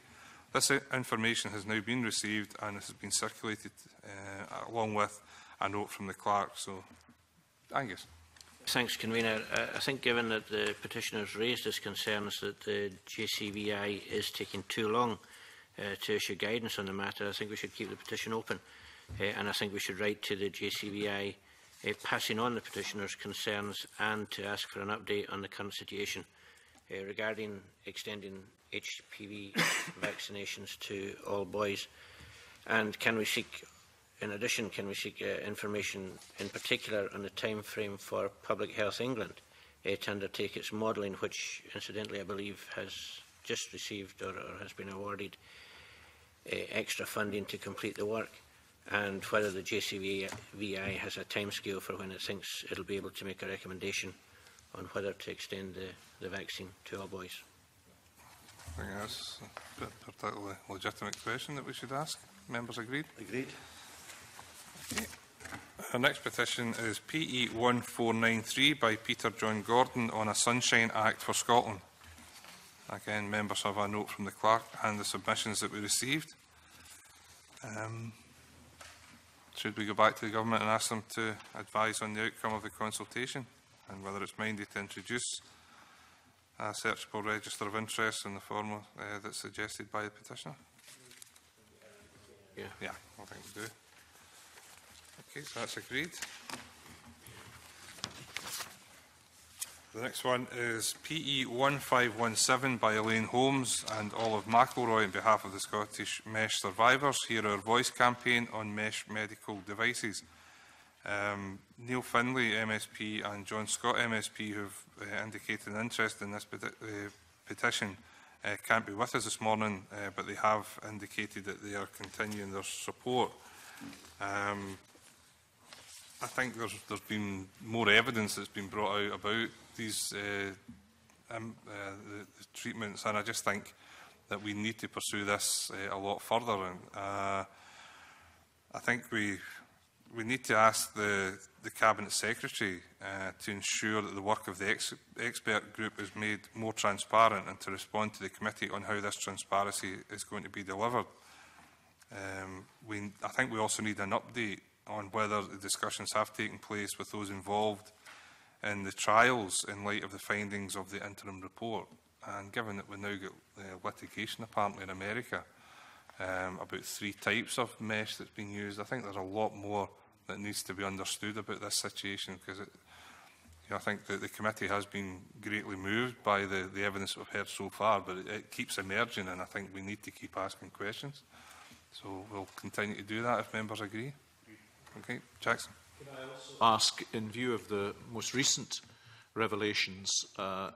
This information has now been received and has been circulated along with a note from the clerk. So, Angus. Thanks, Convener. I think given that the petitioners raised his concerns that the JCVI is taking too long to issue guidance on the matter, I think we should keep the petition open. And I think we should write to the JCVI passing on the petitioners' concerns and to ask for an update on the current situation regarding extending HPV vaccinations to all boys, and can we seek, in addition, can we seek information in particular on the time frame for Public Health England to undertake its modelling, which incidentally I believe has just received or has been awarded extra funding to complete the work, and whether the JCVI has a timescale for when it thinks it will be able to make a recommendation on whether to extend the vaccine to all boys. I think that's a particularly legitimate question that we should ask. Members agreed? Agreed. Okay. Our next petition is PE1493 by Peter John Gordon on a Sunshine Act for Scotland. Again, members have a note from the clerk and the submissions that we received. Should we go back to the government and ask them to advise on the outcome of the consultation and whether it's minded to introduce a searchable register of interest in the form that's suggested by the petitioner? Yeah, I think we do. Okay, so that's agreed. The next one is PE1517 by Elaine Holmes and Olive McElroy on behalf of the Scottish Mesh Survivors. Hear Our Voice campaign on mesh medical devices. Neil Finlay, MSP, and John Scott, MSP, who have indicated an interest in this petition, can't be with us this morning, but they have indicated that they are continuing their support. I think there's been more evidence that's been brought out about these the treatments, and I just think that we need to pursue this a lot further. And I think we need to ask the Cabinet Secretary to ensure that the work of the expert group is made more transparent, and to respond to the committee on how this transparency is going to be delivered. I think we also need an update on whether the discussions have taken place with those involved in the trials in light of the findings of the interim report. And given that we now get litigation apparently in America about 3 types of mesh that's being used, I think there's a lot more that needs to be understood about this situation, because I think that the committee has been greatly moved by the evidence we've heard so far, but it keeps emerging, and I think we need to keep asking questions. So we'll continue to do that if members agree. Okay, Jackson. Can I also ask, in view of the most recent revelations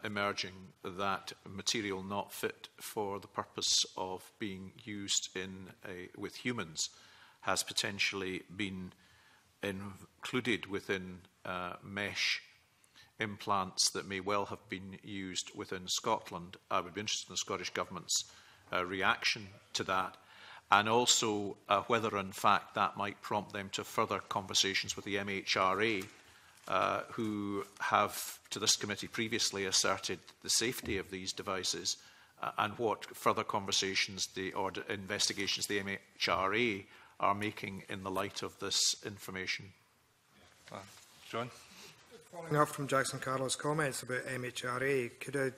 emerging that material not fit for the purpose of being used with humans has potentially been included within mesh implants that may well have been used within Scotland, I would be interested in the Scottish Government's reaction to that. And also whether, in fact, that might prompt them to further conversations with the MHRA, who have, to this committee previously, asserted the safety of these devices, and what further conversations or investigations the MHRA are making in the light of this information. John? Following up from Jackson Carlow's comments about MHRA, could I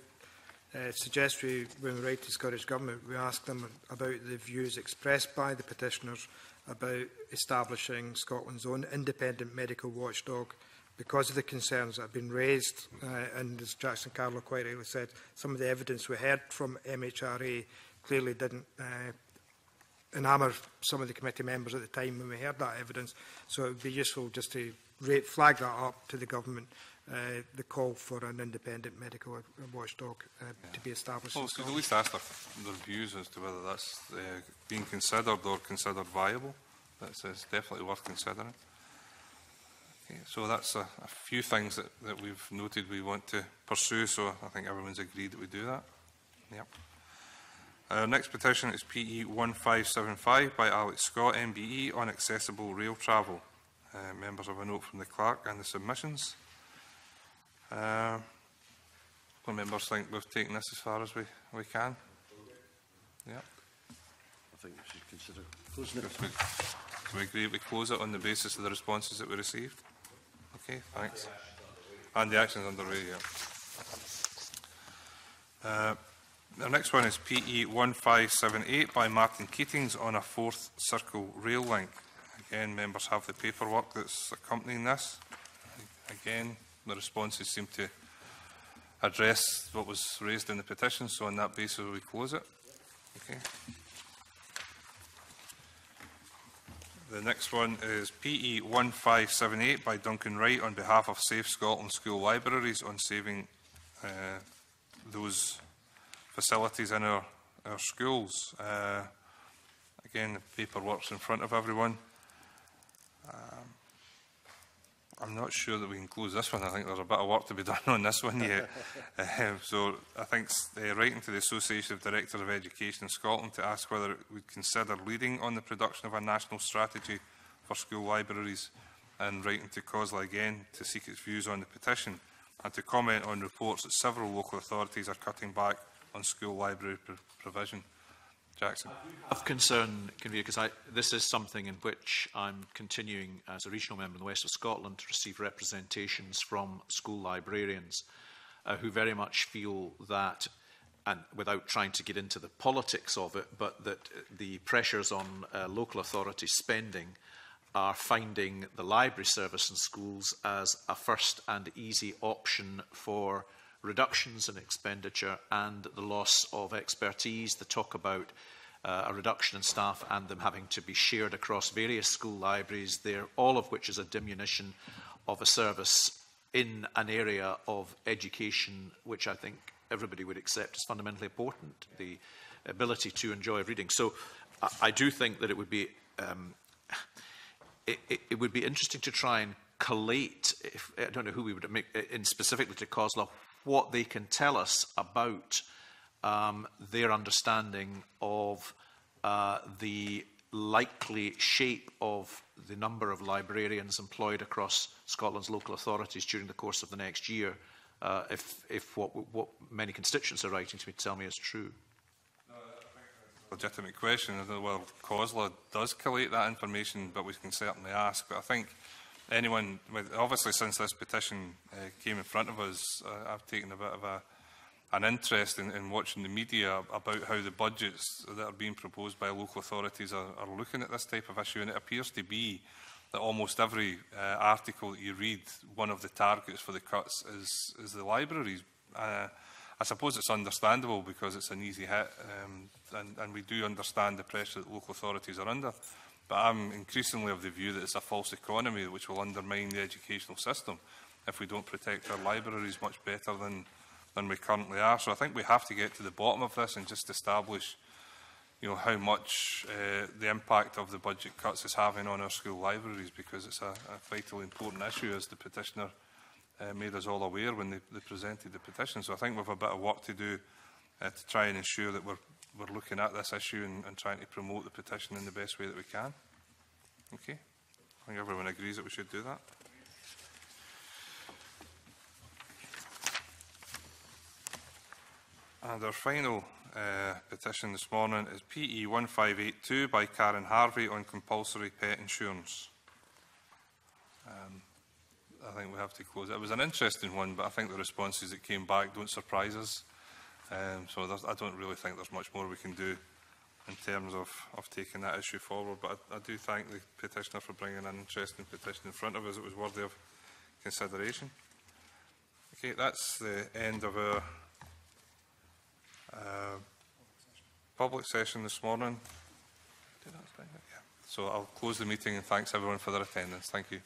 suggest we, when we write to the Scottish Government, we ask them about the views expressed by the petitioners about establishing Scotland's own independent medical watchdog, because of the concerns that have been raised. And as Jackson Carlow quite rightly said, some of the evidence we heard from MHRA clearly didn't enamour some of the committee members at the time when we heard that evidence. So it would be useful just to flag that up to the Government. The call for an independent medical watchdog to be established. Well, so at least ask their views as to whether that's being considered or considered viable. That's definitely worth considering. Okay, so that's a few things that we've noted we want to pursue, so I think everyone's agreed that we do that. Yep. Our next petition is PE1575 by Alex Scott, MBE, on accessible rail travel. Members have a note from the clerk and the submissions. Well, members think we've taken this as far as we can. Yeah. I think we should consider closing it. Do we agree we close it on the basis of the responses that we received? Okay, thanks. And the actions underway, yeah. The next one is PE1578 by Martin Keatings on a 4th Circle rail link. Again, members have the paperwork that's accompanying this. Again, the responses seem to address what was raised in the petition, so on that basis we close it. Okay. The next one is PE1578 by Duncan Wright on behalf of Safe Scotland School Libraries on saving those facilities in our schools. Again, the paperwork's in front of everyone. I'm not sure that we can close this one. I think there's a bit of work to be done on this one yet. So I think writing to the Association of Directors of Education in Scotland to ask whether it would consider leading on the production of a national strategy for school libraries, and writing to COSLA again to seek its views on the petition and to comment on reports that several local authorities are cutting back on school library provision. Jackson. Of concern, Convener, because this is something in which I'm continuing as a regional member in the west of Scotland to receive representations from school librarians who very much feel that, and without trying to get into the politics of it, but that the pressures on local authority spending are finding the library service in schools as a first and easy option for reductions in expenditure and the loss of expertise. They talk about a reduction in staff and them having to be shared across various school libraries there, all of which is a diminution of a service in an area of education which I think everybody would accept is fundamentally important, the ability to enjoy reading. So I do think that it would be it would be interesting to try and collate, I don't know who we would make in specifically to COSLA, what they can tell us about their understanding of the likely shape of the number of librarians employed across Scotland's local authorities during the course of the next year, if what many constituents are writing to me to tell me is true. No, I think that's a legitimate question. I don't know whether COSLA does collate that information, but we can certainly ask. But I think anyone, obviously since this petition came in front of us, I've taken a bit of an interest in watching the media about how the budgets that are being proposed by local authorities are looking at this type of issue, and it appears to be that almost every article that you read, one of the targets for the cuts is the libraries. I suppose it's understandable because it's an easy hit, and we do understand the pressure that local authorities are under. But I'm increasingly of the view that it's a false economy which will undermine the educational system if we don't protect our libraries much better than we currently are. So I think we have to get to the bottom of this and just establish, you know, how much the impact of the budget cuts is having on our school libraries, because it's a vitally important issue, as the petitioner made us all aware when they presented the petition. So I think we've a bit of work to do to try and ensure that we're looking at this issue and trying to promote the petition in the best way that we can. Okay. I think everyone agrees that we should do that. And our final petition this morning is PE1582 by Karen Harvey on compulsory pet insurance. I think we have to close it. It was an interesting one, but I think the responses that came back don't surprise us. So I don't really think there's much more we can do in terms of taking that issue forward. But I do thank the petitioner for bringing an interesting petition in front of us. It was worthy of consideration. Okay, that's the end of our public session this morning. So I'll close the meeting and thanks everyone for their attendance. Thank you.